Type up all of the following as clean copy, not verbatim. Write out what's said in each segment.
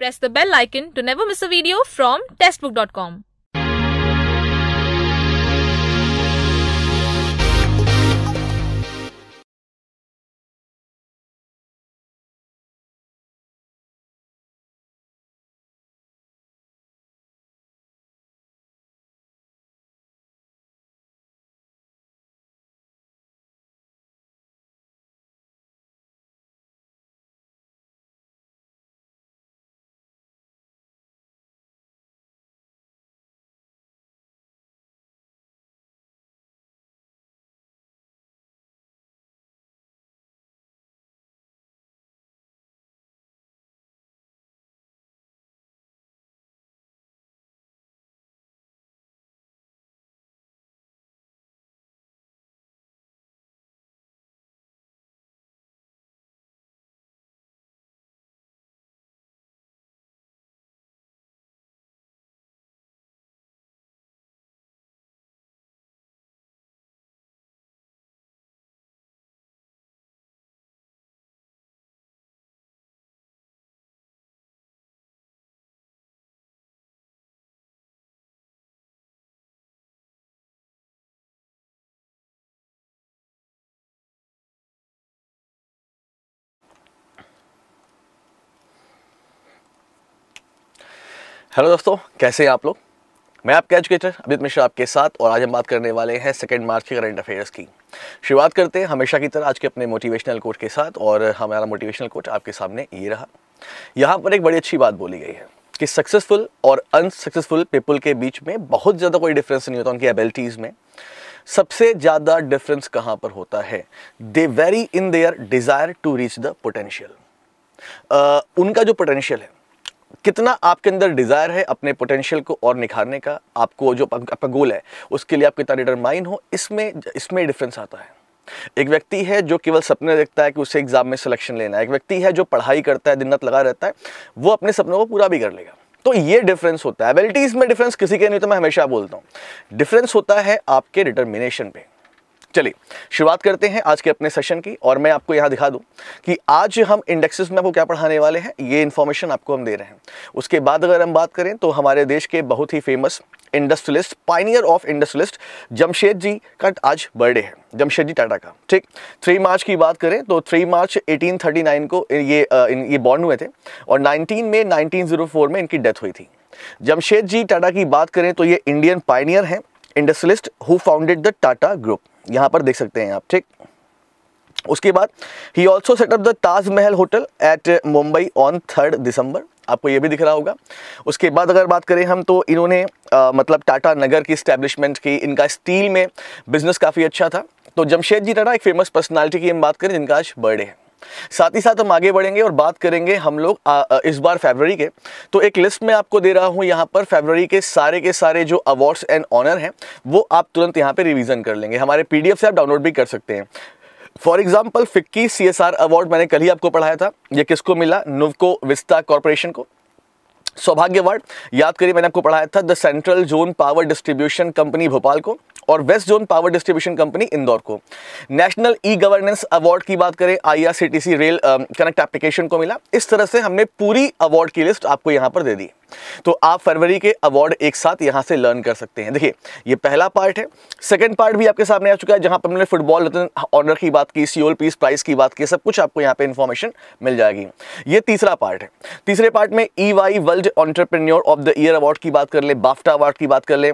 Press the bell icon to never miss a video from testbook.com. Hello दोस्तों, कैसे हैं आप लोग। मैं आपका एजुकेटर अभिजीत मिश्रा आपके साथ, और आज हम बात करने वाले हैं 2 मार्च के करंट अफेयर्स की। शुरुआत करते हैं हमेशा की तरह आज के अपने मोटिवेशनल कोट के साथ, और हमारा मोटिवेशनल कोट आपके सामने ये रहा। यहाँ पर एक बड़ी अच्छी बात बोली गई है कि सक्सेसफुल और अनसक्सेसफुल पीपल के बीच में बहुत ज़्यादा कोई डिफरेंस नहीं होता उनकी एबिलिटीज़ में। सबसे ज़्यादा डिफरेंस कहाँ पर होता है? They vary in their desire to reach the potential. उनका जो पोटेंशियल है, कितना आपके अंदर डिज़ायर है अपने पोटेंशियल को और निखारने का, आपको जो आपका गोल है उसके लिए आप कितना डिटरमाइन हो, इसमें डिफरेंस आता है। एक व्यक्ति है जो केवल सपने देखता है कि उसे एग्जाम में सिलेक्शन लेना है, एक व्यक्ति है जो पढ़ाई करता है दिन रात लगा रहता है, वो अपने सपनों को पूरा भी कर लेगा। तो ये डिफरेंस होता है एबिलिटीज़ में। डिफरेंस किसी के नहीं होता, मैं हमेशा बोलता हूँ। डिफरेंस होता है आपके डिटर्मिनेशन पे। चलिए शुरुआत करते हैं आज के अपने सेशन की, और मैं आपको यहाँ दिखा दूँ कि आज हम इंडेक्सेस में आपको क्या पढ़ाने वाले हैं, ये इन्फॉर्मेशन आपको हम दे रहे हैं। उसके बाद अगर हम बात करें तो हमारे देश के बहुत ही famous industrialist, pioneer of industrialist Jamshed ji का आज बर्थडे है, जमशेद जी टाटा का। ठीक, 3 मार्च की बात करें तो 3 मार्च 1839 को ये बॉर्न हुए थे, और 19 मई 1904 में इनकी डेथ हुई थी। जमशेद जी टाटा की बात करें तो ये इंडियन पाइनियर हैं, industrialist who founded the Tata group, यहाँ पर देख सकते हैं आप। ठीक, उसके बाद ही also set up the Taj Mahal hotel at Mumbai on 3 December, आपको ये भी दिख रहा होगा। उसके बाद अगर बात करें हम तो इन्होंने मतलब टाटा नगर की इस्टेब्लिशमेंट की, इनका स्टील में बिजनेस काफ़ी अच्छा था। तो जमशेद जी टाटा एक फेमस पर्सनालिटी की हम बात करें जिनका आज बर्थडे है। साथ ही साथ हम आगे बढ़ेंगे और बात करेंगे हम लोग इस बार फरवरी के, तो एक लिस्ट में आपको दे रहा हूँ यहाँ पर फरवरी के सारे जो अवार्ड्स एंड ऑनर हैं वो आप तुरंत यहाँ पे रिवीजन कर लेंगे। हमारे पीडीएफ से आप डाउनलोड भी कर सकते हैं। For example FICCI CSR award मैंने कल ही आपको पढ़ाया था, ये किसको मिला? नुवको विस्ता कॉरपोरेशन को। सौभाग्य अवार्ड याद करिए मैंने आपको पढ़ाया था the central zone power distribution company Bhopal को, और west zone power distribution company Indore को। नेशनल ई गवर्नेंस अवार्ड की बात करें, आईआरसीटीसी रेल कनेक्ट एप्लीकेशन को मिला। इस तरह से हमने पूरी अवार्ड की लिस्ट आपको यहाँ पर दे दी, तो आप फरवरी के अवार्ड एक साथ यहाँ से लर्न कर सकते हैं। देखिए ये पहला पार्ट है, सेकंड पार्ट भी आपके सामने आ चुका है जहाँ पर हमने फुटबॉल ऑनर की बात की, सियोल पीस प्राइस की बात की, सब कुछ आपको यहाँ पे इन्फॉर्मेशन मिल जाएगी। ये तीसरा पार्ट है। तीसरे पार्ट में EY world entrepreneur of the year award की बात कर ले, बाफ्टा अवार्ड की बात कर ले,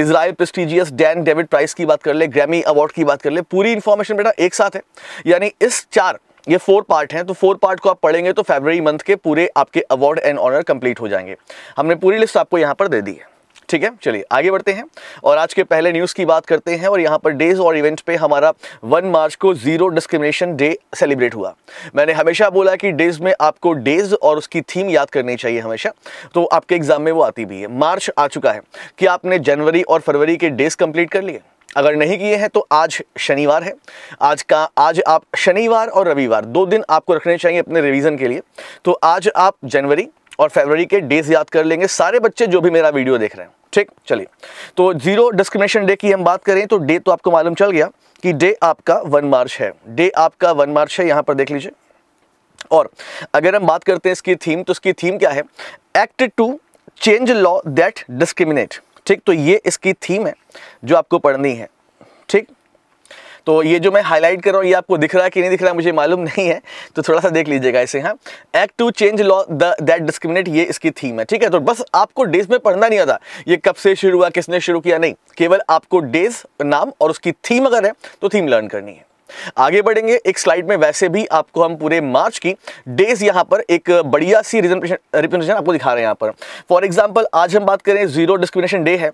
Israel prestigious Dan David prize की बात कर ले, ग्रैमी अवार्ड की बात कर ले। पूरी इन्फॉर्मेशन बेटा एक साथ है, यानी इस चार ये 4 पार्ट हैं, तो 4 पार्ट को आप पढ़ेंगे तो फरवरी मंथ के पूरे आपके अवार्ड एंड ऑनर कंप्लीट हो जाएंगे। हमने पूरी लिस्ट आपको यहाँ पर दे दी है। ठीक है, चलिए आगे बढ़ते हैं और आज के पहले न्यूज़ की बात करते हैं। और यहाँ पर डेज और इवेंट पे हमारा 1 मार्च को जीरो डिस्क्रिमिनेशन डे सेलिब्रेट हुआ। मैंने हमेशा बोला कि डेज में आपको डेज और उसकी थीम याद करनी चाहिए हमेशा, तो आपके एग्जाम में वो आती भी है। मार्च आ चुका है कि आपने जनवरी और फरवरी के डेज कंप्लीट कर लिए, अगर नहीं किए हैं तो आज शनिवार है, आज आप शनिवार और रविवार 2 दिन आपको रखने चाहिए अपने रिवीजन के लिए। तो आज आप जनवरी और फरवरी के डेज याद कर लेंगे सारे बच्चे जो भी मेरा वीडियो देख रहे हैं। ठीक, चलिए तो जीरो डिस्क्रिमिनेशन डे की हम बात करें तो डे तो आपको मालूम चल गया कि डे आपका 1 मार्च है, यहाँ पर देख लीजिए। और अगर हम बात करते हैं इसकी थीम, तो इसकी थीम क्या है, act to change law that discriminate. ठीक, तो ये इसकी थीम है जो आपको पढ़नी है। ठीक, तो ये जो मैं हाईलाइट कर रहा हूँ, ये आपको दिख रहा है कि नहीं दिख रहा है मुझे मालूम नहीं है, तो थोड़ा सा देख लीजिएगा इसे। हाँ, act to change law that discriminate, ये इसकी थीम है। ठीक है, तो बस आपको डेज में पढ़ना नहीं आता, ये कब से शुरू हुआ, किसने शुरू किया, नहीं, केवल आपको डेज, नाम और उसकी थीम अगर है तो थीम लर्न करनी है। आगे बढ़ेंगे एक स्लाइड में। वैसे भी आपको हम पूरे मार्च की डेज यहाँ पर एक बढ़िया सी रिप्रेजेंटेशन आपको दिखा रहे हैं यहाँ पर। फॉर एग्जाम्पल, आज हम बात करें जीरो डिस्क्रिमिनेशन डे है,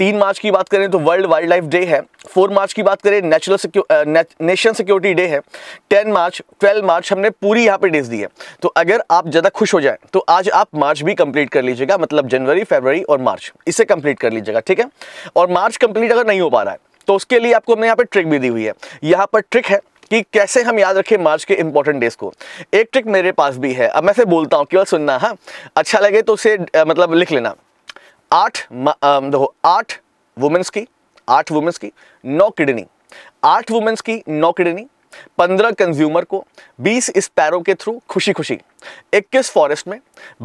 3 मार्च की बात करें तो वर्ल्ड वाइल्ड लाइफ डे है, 4 मार्च की बात करें नेशनल सिक्योरिटी डे है, 10 मार्च, 12 मार्च, हमने पूरी यहाँ पे डेज दी है। तो अगर आप ज़्यादा खुश हो जाएं तो आज आप मार्च भी कंप्लीट कर लीजिएगा, मतलब जनवरी, फरवरी और मार्च, इसे कंप्लीट कर लीजिएगा। ठीक है, और मार्च कंप्लीट अगर नहीं हो पा रहा है तो उसके लिए आपको हमने यहाँ पर ट्रिक भी दी हुई है। यहाँ पर ट्रिक है कि कैसे हम याद रखें मार्च के इंपॉर्टेंट डेज को। एक ट्रिक मेरे पास भी है, अब मैं से बोलता हूँ, केवल सुनना। हाँ, अच्छा लगे तो उसे मतलब लिख लेना। 8 वुमेन्स की 9 किडनी, 15 कंज्यूमर को, 20 स्पैरो के थ्रू खुशी खुशी, 21 फॉरेस्ट में,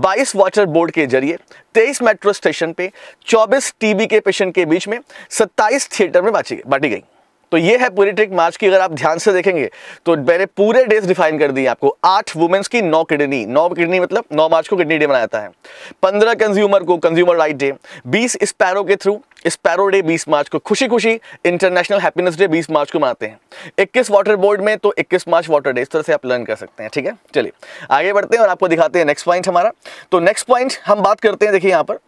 22 वाटर बोर्ड के जरिए, 23 मेट्रो स्टेशन पे, 24 टीबी के पेशेंट के बीच में, 27 थिएटर में बांटी गई। तो ये है पूरी ट्रिक मार्च की। अगर आप ध्यान से देखेंगे तो मैंने पूरे डेज डिफाइन कर दिए आपको। 8 वुमेन्स की 9 किडनी, 9 किडनी मतलब 9 मार्च को किडनी डे मनाया जाता है, 15 कंज्यूमर को कंज्यूमर राइट डे, 20 स्पैरो के थ्रू स्पैरो डे 20 मार्च को, खुशी खुशी इंटरनेशनल हैप्पीनेस डे 20 मार्च को मनाते हैं, 21 वाटर बोर्ड में तो 21 मार्च वाटर डे। इस तरह से आप लर्न कर सकते हैं। ठीक है, चलिए आगे बढ़ते हैं और आपको दिखाते हैं नेक्स्ट पॉइंट हमारा। तो नेक्स्ट पॉइंट हम बात करते हैं, देखिए यहाँ पर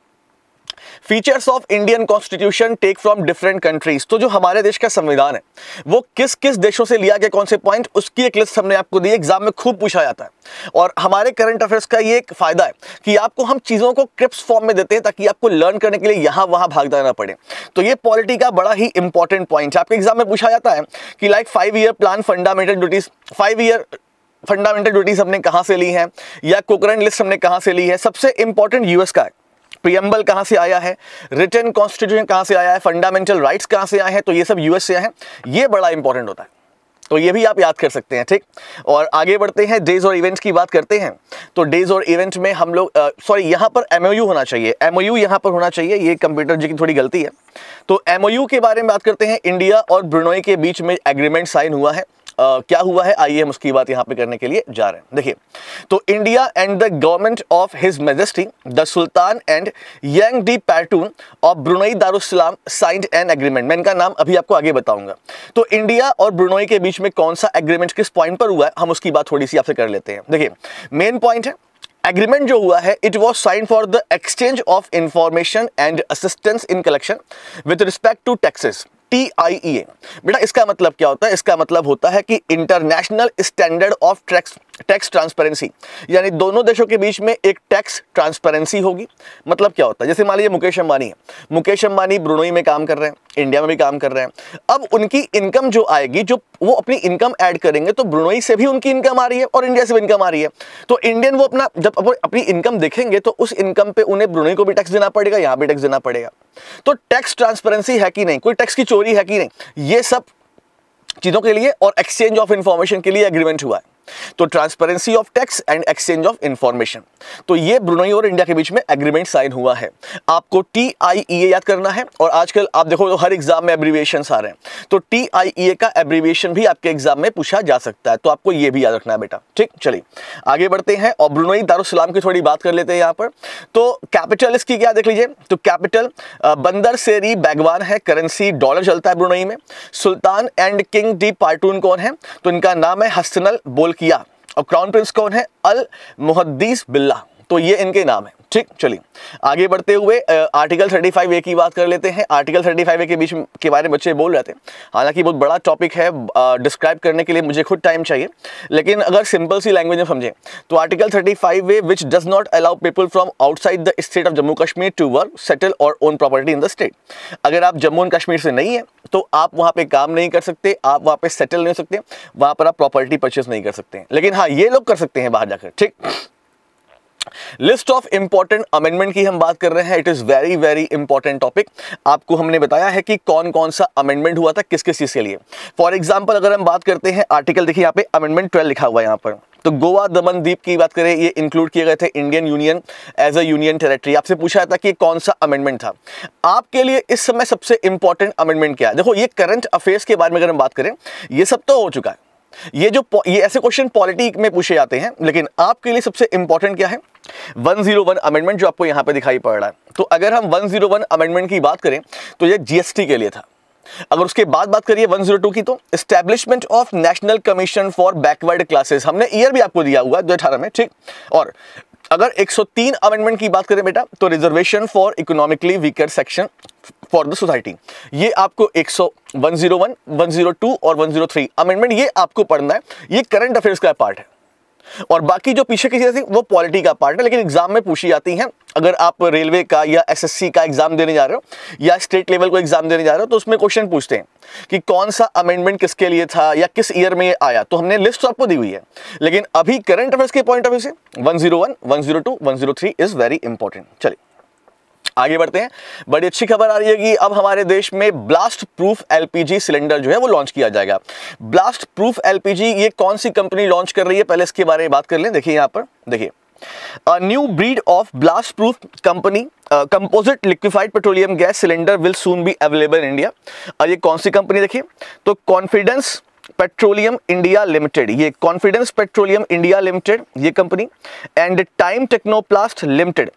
features of Indian constitution take from different countries. तो जो हमारे देश का संविधान है वो किस किस देशों से लिया गया, कौन से पॉइंट, उसकी एक लिस्ट हमने आपको दी। एग्जाम में खूब पूछा जाता है और हमारे करंट अफेयर्स का ये एक फायदा है कि आपको हम चीज़ों को क्रिप्स फॉर्म में देते हैं ताकि आपको लर्न करने के लिए यहाँ वहाँ भागना ना पड़े। तो ये पॉलिटी का बड़ा ही इंपॉर्टेंट पॉइंट है। आपके एग्जाम में पूछा जाता है कि like 5-year plan, fundamental duties, 5-year fundamental duties हमने कहाँ से ली हैं, या कोकरन लिस्ट हमने कहाँ से ली है, सबसे इंपॉर्टेंट यूएस का है, प्रियम्बल कहाँ से आया है, रिटन कॉन्स्टिट्यूशन कहाँ से आया है, फंडामेंटल राइट्स कहाँ से आए हैं, तो ये सब यूएस से आए हैं। ये बड़ा इंपॉर्टेंट होता है, तो ये भी आप याद कर सकते हैं। ठीक, और आगे बढ़ते हैं, डेज और इवेंट्स की बात करते हैं। तो डेज और इवेंट में हम लोग यहाँ पर एमओयू होना चाहिए, एमओयू यहाँ पर होना चाहिए, ये कंप्यूटर जी की थोड़ी गलती है। तो एमओयू के बारे में बात करते हैं, इंडिया और ब्रुनोई के बीच में एग्रीमेंट साइन हुआ है। क्या हुआ है, आइए हम उसकी बात यहाँ पे करने के लिए जा रहे हैं। देखिए, तो India and the government of his majesty the sultan and Yang di Pertuan of Brunei Darussalam signed an agreement. मैं इनका नाम अभी आपको आगे बताऊंगा। तो इंडिया और ब्रुनई के बीच में कौन सा एग्रीमेंट किस पॉइंट पर हुआ है, हम उसकी बात थोड़ी सी आपसे कर लेते हैं। देखिए, मेन पॉइंट है, एग्रीमेंट जो हुआ है, it was sign for the exchange of information and assistance in collection with respect to taxes, TIEA। बेटा इसका मतलब क्या होता है, इसका मतलब होता है कि international standard of tax transparency, यानी दोनों देशों के बीच में एक टैक्स ट्रांसपेरेंसी होगी। मतलब क्या होता है, जैसे मान लीजिए मुकेश अंबानी है, मुकेश अंबानी ब्रुनई में काम कर रहे हैं, इंडिया में भी काम कर रहे हैं। अब उनकी इनकम जो आएगी, जो वो अपनी इनकम ऐड करेंगे, तो ब्रुनई से भी उनकी इनकम आ रही है और इंडिया से भी इनकम आ रही है। तो इंडियन वो अपना जब अपनी इनकम देखेंगे तो उस इनकम पे उन्हें ब्रुनई को भी टैक्स देना पड़ेगा, यहाँ भी टैक्स देना पड़ेगा। तो टैक्स ट्रांसपेरेंसी है कि नहीं, कोई टैक्स की चोरी है कि नहीं, ये सब चीज़ों के लिए और एक्सचेंज ऑफ इंफॉर्मेशन के लिए एग्रीमेंट हुआ है। तो transparency of tax and exchange of information, तो ये ब्रुनई और इंडिया के बीच में एग्रीमेंट साइन हुआ है। आपको TIEA याद करना है, और आजकल आप देखो तो हर एग्जाम में एब्रीविएशन आ रहे हैं, तो TIEA का एब्रीविएशन भी आपके एग्जाम में पूछा जा सकता है, तो आपको ये भी याद रखना है बेटा। ठीक, चलिए आगे बढ़ते हैं और ब्रुनई दारुस्सलाम की थोड़ी बात कर लेते हैं यहाँ पर। तो कैपिटल इसकी क्या देख लीजिए, तो कैपिटल बंदर सेरी बैगवान है, करेंसी डॉलर चलता है ब्रुनई में। Sultan and king di Pertuan कौन है, तो इनका नाम है हसनल बोलकिया, और क्राउन प्रिंस कौन है, अल मुहद्दीस बिल्ला। तो ये इनके नाम है। ठीक, चलिए आगे बढ़ते हुए आर्टिकल 35A की बात कर लेते हैं। आर्टिकल 35A के बीच के बारे में बच्चे बोल रहे थे, हालांकि बहुत बड़ा टॉपिक है, डिस्क्राइब करने के लिए मुझे खुद टाइम चाहिए, लेकिन अगर सिंपल सी लैंग्वेज में समझें तो article 35A which does not allow people from outside the state of Jammu Kashmir to work, settle और own property in the state. अगर आप जम्मू एंड कश्मीर से नहीं है तो आप वहाँ पर काम नहीं कर सकते, आप वहाँ पर सेटल नहीं हो सकते, वहाँ पर आप प्रॉपर्टी परचेज नहीं कर सकते, लेकिन हाँ ये लोग कर सकते हैं बाहर जाकर। ठीक, लिस्ट ऑफ इंपॉर्टेंट अमेंडमेंट की हम बात कर रहे हैं, it is very very important topic. आपको हमने बताया है कि कौन कौन सा अमेंडमेंट हुआ था, किस किस चीज़ के लिए। फॉर एग्जाम्पल अगर हम बात करते हैं आर्टिकल, देखिए यहाँ पे अमेंडमेंट 12 लिखा हुआ है यहाँ पर, तो गोवा दमन द्वीप की बात करें, ये इंक्लूड किए गए थे Indian union as a union territory. आपसे पूछा था कि कौन सा अमेंडमेंट था। आपके लिए इस समय सबसे इंपॉर्टेंट अमेंडमेंट क्या है? देखो, ये करंट अफेयर्स के बारे में अगर हम बात करें, ये सब तो हो चुका है। ये ऐसे क्वेश्चन पॉलिटिक्स में पूछे जाते हैं, लेकिन आपके लिए सबसे इंपॉर्टेंट क्या है? 101 अमेंडमेंट जो आपको यहाँ पे दिखाई पड़ रहा है। तो अगर हम 101 अमेंडमेंट की बात करें तो ये जीएसटी के लिए था। अगर उसके बाद बात करिए 102 की, तो establishment of national commission for backward classes, हमने ईयर भी आपको दिया हुआ है 2018 में, ठीक। और अगर 103 अमेंडमेंट की बात करें बेटा, तो reservation for economically weaker section for the society, ये आपको 101, 102 और 103 अमेंडमेंट ये आपको पढ़ना है। ये करंट अफेयर्स का पार्ट है और बाकी जो पीछे की चीजें वो पॉलिटी का पार्ट है, लेकिन एग्जाम में पूछी जाती हैं। अगर आप रेलवे का या एसएससी का एग्जाम देने जा रहे हो या स्टेट लेवल को एग्जाम देने जा रहे हो, तो उसमें क्वेश्चन पूछते हैं कि कौन सा अमेंडमेंट किसके लिए था या किस ईयर में ये आया। तो हमने लिस्ट आपको दी हुई है, लेकिन अभी करंट अफेयर्स के पॉइंट ऑफ व्यू से 101, 102, 103 इज वेरी इंपॉर्टेंट। चलिए आगे बढ़ते हैं। बड़ी अच्छी खबर आ रही है कि अब हमारे देश में ब्लास्ट प्रूफ एलपीजी सिलेंडर जो है वो लॉन्च किया जाएगा। ब्लास्ट प्रूफ एलपीजी ये कौन सी कंपनी लॉन्च कर रही है, पहले इसके बारे में बात कर लें। देखिए यहाँ पर, देखिए, a new breed of blast proof company composite liquefied petroleum gas cylinder will soon be available in India. और ये कौन सी कंपनी, देखिए, तो कॉन्फिडेंस पेट्रोलियम इंडिया लिमिटेड, ये कॉन्फिडेंस पेट्रोलियम इंडिया लिमिटेड ये company and time Technoplast limited,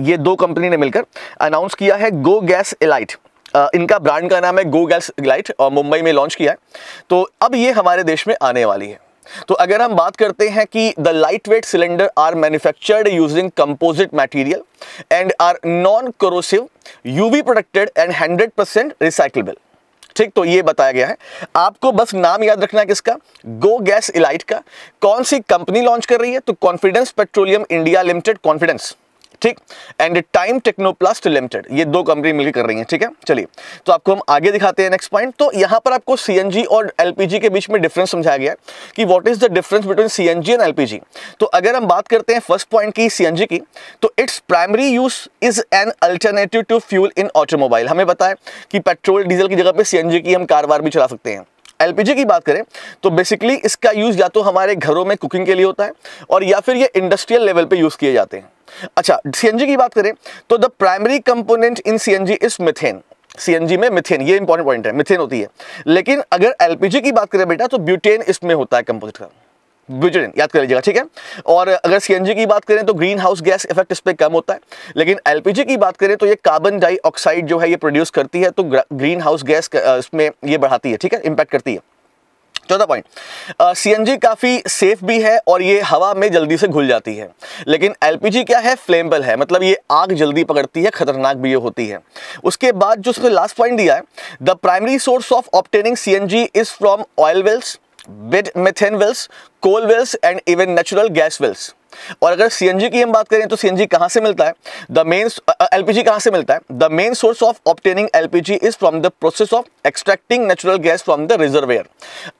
ये दो कंपनी ने मिलकर अनाउंस किया है गो गैस एलाइट। इनका ब्रांड का नाम है गो गैस एलाइट और मुंबई में लॉन्च किया है। तो अब ये हमारे देश में आने वाली है। तो अगर हम बात करते हैं कि the light weight cylinder are manufactured using composite material and are non corrosive, UV protected and 100% recyclable, ठीक। तो ये बताया गया है, आपको बस नाम याद रखना है किसका, गो गैस एलाइट का। कौन सी कंपनी लॉन्च कर रही है, तो confidence petroleum India limited, confidence, ठीक, एंड टाइम टेक्नोप्लास्ट लिमिटेड, ये दो कंपनी मिलकर कर रही हैं, ठीक है। चलिए तो आपको हम आगे दिखाते हैं नेक्स्ट पॉइंट। तो यहाँ पर आपको सीएनजी और एलपीजी के बीच में डिफरेंस समझाया गया है कि what is the difference between CNG and LPG. तो अगर हम बात करते हैं फर्स्ट पॉइंट की, सीएनजी की, तो its primary use is an alternative to fuel in automobile. हमें बताया कि पेट्रोल डीजल की जगह पर सीएनजी की हम कारवार भी चला सकते हैं। एलपीजी की बात करें तो बेसिकली इसका यूज या तो हमारे घरों में कुकिंग के लिए होता है और या फिर ये इंडस्ट्रियल लेवल पे यूज किए जाते हैं। अच्छा, सीएनजी की बात करें तो the primary component in CNG is methane, CNG में मिथेन, ये इंपॉर्टेंट पॉइंट है, मिथेन होती है। लेकिन अगर एलपीजी की बात करें बेटा तो ब्यूटेन इसमें होता है कंपोजिट का, ब्यूटेन याद कर लीजिएगा, ठीक है। और अगर सीएनजी की बात करें तो ग्रीन हाउस गैस इफेक्ट इस पर कम होता है, लेकिन एलपीजी की बात करें तो ये कार्बन डाइऑक्साइड जो है ये प्रोड्यूस करती है, तो ग्रीन हाउस गैस इसमें ये बढ़ाती है, ठीक है, इंपैक्ट करती है। चौथा पॉइंट, सीएनजी काफ़ी सेफ भी है और ये हवा में जल्दी से घुल जाती है, लेकिन एलपीजी क्या है, फ्लेमेबल है, मतलब ये आग जल्दी पकड़ती है, खतरनाक भी ये होती है। उसके बाद जो उसने लास्ट पॉइंट दिया है, the primary source of obtaining CNG is from oil wells, bed methane wells, coal wells and even natural gas wells. और अगर सीएनजी की हम बात करें तो सीएनजी कहाँ से मिलता है, द मेन, एलपीजी कहाँ से मिलता है, the main source of obtaining LPG is from the process of extracting natural gas from the reservoir.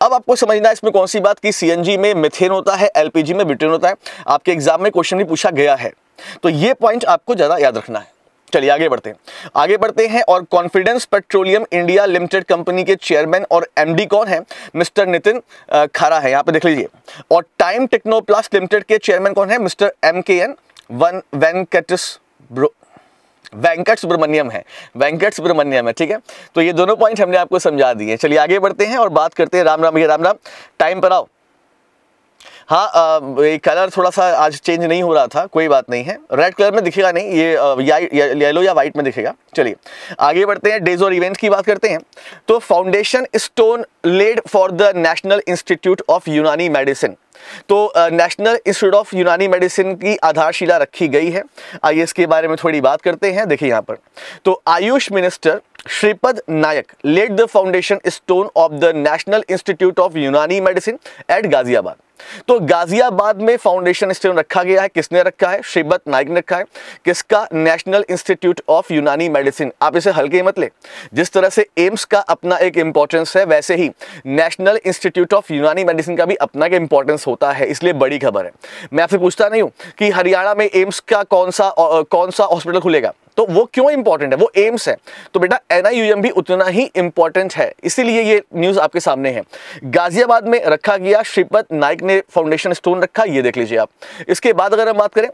अब आपको समझना है इसमें कौन सी बात, कि सीएनजी में मिथेन होता है, एलपीजी में ब्यूटेन होता है। आपके एग्जाम में क्वेश्चन भी पूछा गया है, तो ये पॉइंट आपको ज़्यादा याद रखना है। चलिए आगे बढ़ते हैं, आगे बढ़ते हैं। और confidence petroleum India limited company के चेयरमैन और एमडी कौन है, मिस्टर नितिन खारा है, यहाँ पे देख लीजिए। और टाइम टेक्नोप्लास्ट लिमिटेड के चेयरमैन कौन है, mister M K N Venkat Subramaniam है, ठीक है। तो ये दोनों पॉइंट हमने आपको समझा दिए। चलिए आगे बढ़ते हैं और बात करते हैं, राम राम भैया, राम राम, टाइम पर आओ। हाँ, ये कलर थोड़ा सा आज चेंज नहीं हो रहा था, कोई बात नहीं है, रेड कलर में दिखेगा नहीं, ये येलो या वाइट में दिखेगा। चलिए आगे बढ़ते हैं, डेज और इवेंट्स की बात करते हैं। तो foundation stone laid for the national institute of Unani medicine, तो national institute of Unani medicine की आधारशिला रखी गई है। आइए इसके बारे में थोड़ी बात करते हैं। देखिए यहाँ पर, तो Ayush minister Shripad Naik laid the foundation stone of the national institute of Unani medicine at Ghaziabad. तो गाजियाबाद में फाउंडेशन स्टोन रखा गया है, किसने रखा है, श्रीपद नाइक ने रखा है, किसका, national institute of Unani medicine. आप इसे हल्के मत ले, जिस तरह से एम्स का अपना एक इंपॉर्टेंस है, वैसे ही national institute of Unani medicine का भी अपना एक इंपॉर्टेंस होता है, इसलिए बड़ी खबर है। मैं आपसे पूछता नहीं हूं कि हरियाणा में एम्स का कौन सा हॉस्पिटल खुलेगा, तो वो क्यों इंपॉर्टेंट है, वो एम्स है, तो बेटा NIUM भी उतना ही इंपॉर्टेंट है, इसीलिए ये न्यूज आपके सामने है। गाजियाबाद में रखा गया श्रीपद नाइक ने फाउंडेशन स्टोन रखा, ये देख लीजिए आप। इसके बाद अगर हम बात करें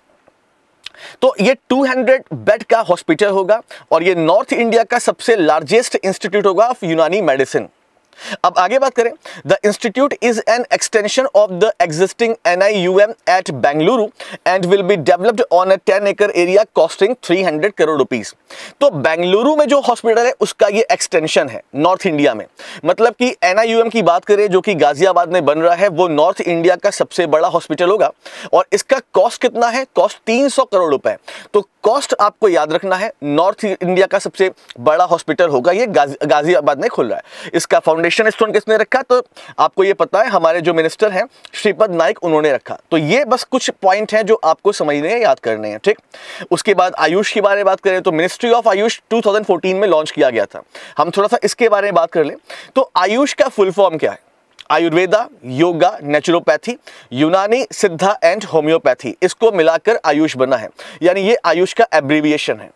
तो ये 200 बेड का हॉस्पिटल होगा और ये नॉर्थ इंडिया का सबसे लार्जेस्ट इंस्टीट्यूट होगा ऑफ यूनानी मेडिसिन। अब आगे बात करें, the institute is an extension of the existing NIUM at Bengaluru and will be developed on a 10 एकड़ एरिया कॉस्टिंग 300 करोड़ रुपीस। तो बेंगलुरु में जो हॉस्पिटल है उसका ये एक्सटेंशन है नॉर्थ इंडिया में, मतलब कि NIUM की बात करें जो कि गाजियाबाद में बन रहा है वो नॉर्थ इंडिया का सबसे बड़ा हॉस्पिटल होगा और इसका कॉस्ट कितना है, कॉस्ट 300 करोड़ रुपए। तो कॉस्ट आपको याद रखना है, नॉर्थ इंडिया का सबसे बड़ा हॉस्पिटल होगा ये, गाजियाबाद में खुल रहा है। इसका फाउंडेशन स्टोन किसने रखा, तो आपको ये पता है हमारे जो मिनिस्टर हैं श्रीपद नाइक, उन्होंने रखा। तो ये बस कुछ पॉइंट हैं जो आपको समझने हैं, याद करने हैं, ठीक। उसके बाद आयुष के बारे में बात करें तो मिनिस्ट्री ऑफ आयुष 2014 में लॉन्च किया गया था, हम थोड़ा सा इसके बारे में बात कर लें। तो आयुष का फुल फॉर्म क्या है, आयुर्वेदा योगा नेचुरोपैथी यूनानी सिद्धा एंड होम्योपैथी, इसको मिलाकर आयुष बना है, यानी ये आयुष का एब्रीविएशन है।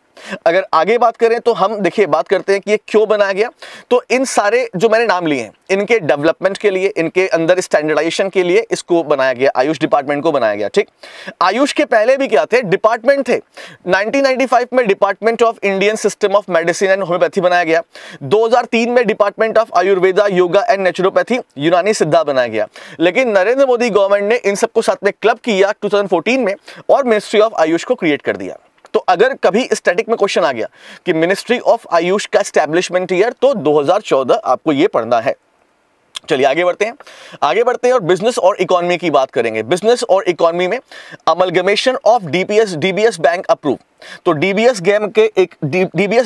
अगर आगे बात करें तो हम देखिए बात करते हैं कि ये क्यों बनाया गया, तो इन सारे जो मैंने नाम लिए हैं इनके डेवलपमेंट के लिए, इनके अंदर स्टैंडर्डाइजेशन के लिए इसको बनाया गया, आयुष डिपार्टमेंट को बनाया गया, ठीक। आयुष के पहले भी क्या थे, डिपार्टमेंट थे। 1995 में department of Indian system of medicine and homeopathy बनाया गया, 2003 में department of Ayurveda yoga and naturopathy Unani Siddha बनाया गया, लेकिन नरेंद्र मोदी गवर्नमेंट ने इन सबको साथ में क्लब किया 2014 में और मिनिस्ट्री ऑफ आयुष को क्रिएट कर दिया। तो अगर कभी स्टैटिक में क्वेश्चन आ गया कि मिनिस्ट्री ऑफ आयुष का एस्टैब्लिशमेंट ईयर, तो 2014 आपको ये पढ़ना है। चलिए आगे बढ़ते हैं और बिजनेस और इकोनॉमी की बात करेंगे। बिजनेस और इकोनॉमी में amalgamation of DBS bank approve, तो DBS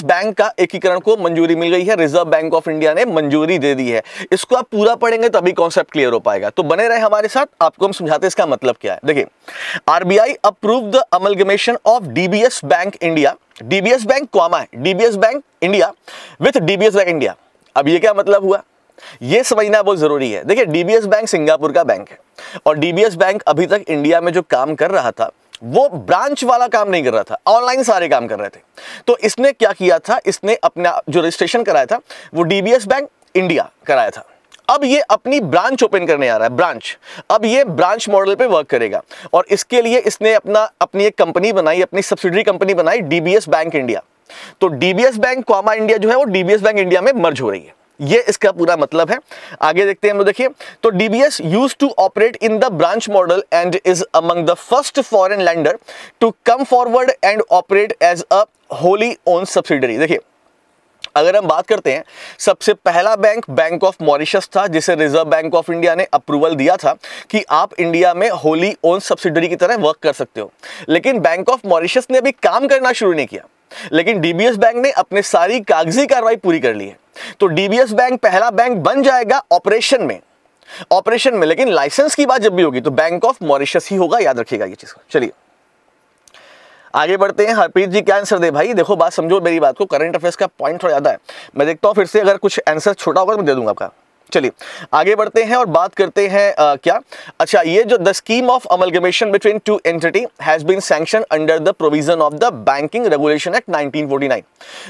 बैंक का एकीकरण को मंजूरी मिल गई है, रिजर्व बैंक ऑफ इंडिया ने मंजूरी दे दी है। इसको आप पूरा पढ़ेंगे तभी कॉन्सेप्ट क्लियर हो पाएगा, तो बने रहे हमारे साथ, आपको हम समझाते हैं इसका मतलब क्या है। देखिए, RBI approve the amalgamation of DBS bank India, DBS bank comma है, DBS bank India with DBS bank India. अब ये क्या मतलब हुआ, ये समझना बहुत जरूरी है। देखिए, DBS बैंक सिंगापुर का बैंक है और DBS बैंक अभी तक इंडिया में जो काम कर रहा था वो ब्रांच वाला काम नहीं कर रहा था, ऑनलाइन सारे काम कर रहे थे। तो इसने क्या किया था, इसने अपना जो रजिस्ट्रेशन कराया था वो DBS बैंक इंडिया कराया था। अब ये अपनी ब्रांच ओपन करने आ रहा है, ब्रांच। अब ये ब्रांच मॉडल पे वर्क करेगा और इसके लिए इसने अपनी एक कंपनी बनाई, अपनी सब्सिडरी कंपनी बनाई DBS बैंक इंडिया। तो DBS बैंक क्वामा इंडिया जो है वो DBS बैंक इंडिया में मर्ज हो रही है, ये इसका पूरा मतलब है। आगे देखते हैं हम लोग, देखिए तो DBS used to operate in the branch model and is among the first foreign lender to come forward and operate as a wholly own subsidiary. देखिए, अगर हम बात करते हैं, सबसे पहला बैंक बैंक ऑफ मॉरिशस था जिसे रिजर्व बैंक ऑफ इंडिया ने अप्रूवल दिया था कि आप इंडिया में होली ओन सब्सिडरी की तरह वर्क कर सकते हो, लेकिन बैंक ऑफ मॉरिशस ने अभी काम करना शुरू नहीं किया, लेकिन DBS बैंक ने अपने सारी कागजी कार्रवाई पूरी कर ली है। तो DBS बैंक पहला बैंक बन जाएगा ऑपरेशन में, लेकिन लाइसेंस की बात जब भी होगी तो बैंक ऑफ मॉरिशस ही होगा, याद रखिएगा ये चीज। चलिए आगे बढ़ते हैं। हरप्रीत जी क्या आंसर दे भाई, देखो बात समझो मेरी बात को, करंट अफेयर्स का पॉइंट थोड़ा ज्यादा है, मैं देखता हूँ फिर से, अगर कुछ आंसर छोटा होगा तो मैं दे दूंगा आपका। चलिए आगे बढ़ते हैं और बात करते हैं ये जो the scheme of amalgamation between two entity has been sanction under the provision of the banking regulation act 1949।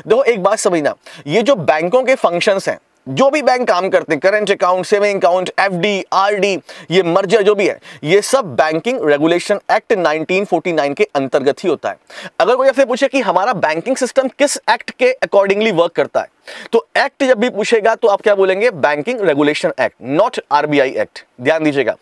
देखो एक बात समझना, ये जो बैंकों के फंक्शंस हैं, जो भी बैंक काम करते हैं, current account, saving account, FD, RD, ये मर्जर जो भी है, ये सब बैंकिंग रेगुलेशन एक्ट 1949 के अंतर्गत ही होता है। अगर कोई आपसे पूछे कि हमारा बैंकिंग सिस्टम किस एक्ट के अकॉर्डिंगली वर्क करता है, तो एक्ट जब भी पूछेगा तो आप क्या बोलेंगे, banking regulation act, not RBI act. ध्यान दीजिएगा,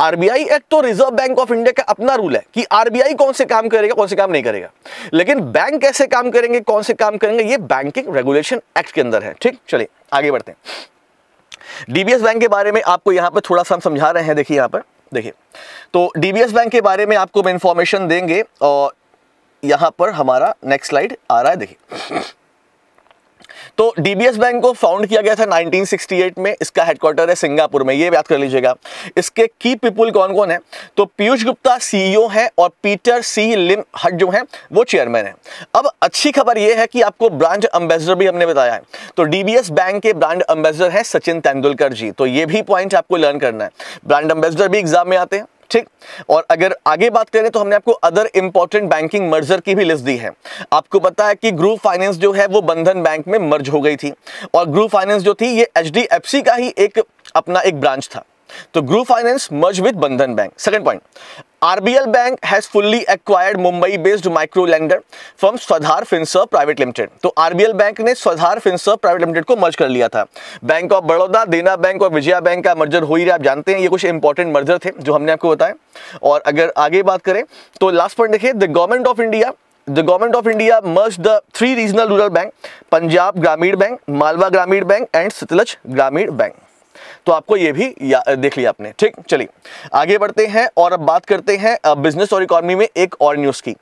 RBI एक्ट तो रिजर्व बैंक ऑफ इंडिया का अपना रूल है कि RBI कौन से काम करेगा, कौन से काम नहीं करेगा, लेकिन बैंक कैसे काम करेंगे, कौन से काम करेंगे, ये बैंकिंग रेगुलेशन एक्ट के अंदर है, ठीक। चलिए आगे बढ़ते हैं। DBS बैंक के बारे में आपको यहां पर थोड़ा सा हम समझा रहे हैं। देखिए यहां पर, देखिए तो DBS बैंक के बारे में आपको मैं इंफॉर्मेशन देंगे और यहां पर हमारा नेक्स्ट स्लाइड आ रहा है। देखिए तो DBS बैंक को फाउंड किया गया था 1968 में, इसका हेडक्वार्टर है सिंगापुर में, ये याद कर लीजिएगा। इसके की पीपल कौन कौन है, तो पीयूष गुप्ता CEO है और पीटर सी लिम हट जो है वो चेयरमैन है। अब अच्छी खबर ये है कि आपको ब्रांड एम्बेसडर भी हमने बताया है, तो DBS बैंक के ब्रांड एम्बेसडर है सचिन तेंदुलकर जी, तो ये भी पॉइंट आपको लर्न करना है। ब्रांड एम्बेसडर भी एग्जाम में आते हैं, ठीक। और अगर आगे बात करें तो हमने आपको अदर इंपॉर्टेंट बैंकिंग मर्जर की भी लिस्ट दी है। आपको पता है कि ग्रुप फाइनेंस जो है वो बंधन बैंक में मर्ज हो गई थी और ग्रुप फाइनेंस जो थी ये HDFC का ही एक अपना एक ब्रांच था। तो group finance merge with Bandhan bank. Second point, RBL bank has fully acquired Mumbai based micro lender from Swadhaar Finserv private limited. तो RBL बैंक ने स्वाधार फिनसर्व प्राइवेट लिमिटेड को मर्ज कर लिया था। बैंक ऑफ बड़ौदा, देना बैंक और विजया बैंक का मर्जर हो ही रहा, आप जानते हैं। ये कुछ इंपॉर्टेंट मर्जर थे जो हमने आपको बताया। और अगर आगे बात करें तो लास्ट पॉइंट देखिए, The Government of India merged the three regional rural bank, Punjab Gramin Bank, Malwa Gramin Bank and Satluj Gramin Bank। तो आपको ये भी देख लिया आपने, ठीक। चलिए आगे बढ़ते हैं और अब बात करते हैं बिजनेस और इकोनॉमी में एक और न्यूज़ की।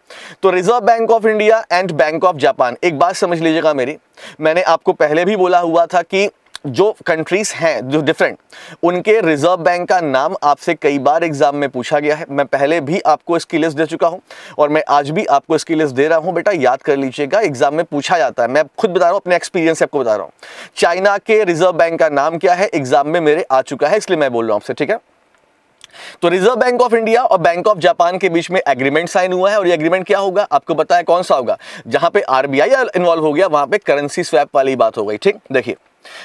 तो reserve bank of India and bank of Japan, एक बात समझ लीजिएगा मेरी, मैंने आपको पहले भी बोला हुआ था कि जो कंट्रीज हैं जो डिफरेंट, उनके रिजर्व बैंक का नाम आपसे कई बार एग्जाम में पूछा गया है। मैं पहले भी आपको इसकी लिस्ट दे चुका हूं और मैं आज भी आपको इसकी लिस्ट दे रहा हूं। बेटा याद कर लीजिएगा, एग्जाम में पूछा जाता है। मैं खुद बता रहा हूं, अपने एक्सपीरियंस से आपको बता रहा हूं। चाइना के रिजर्व बैंक का नाम क्या है एग्जाम में मेरे आ चुका है, इसलिए मैं बोल रहा हूँ आपसे, ठीक है। तो रिजर्व बैंक ऑफ इंडिया और बैंक ऑफ जापान के बीच में एग्रीमेंट साइन हुआ है और ये एग्रीमेंट क्या होगा आपको पता है कौन सा होगा, जहां पे RBI इन्वॉल्व हो गया वहां पे करेंसी स्वैप वाली बात हो गई, ठीक। देखिए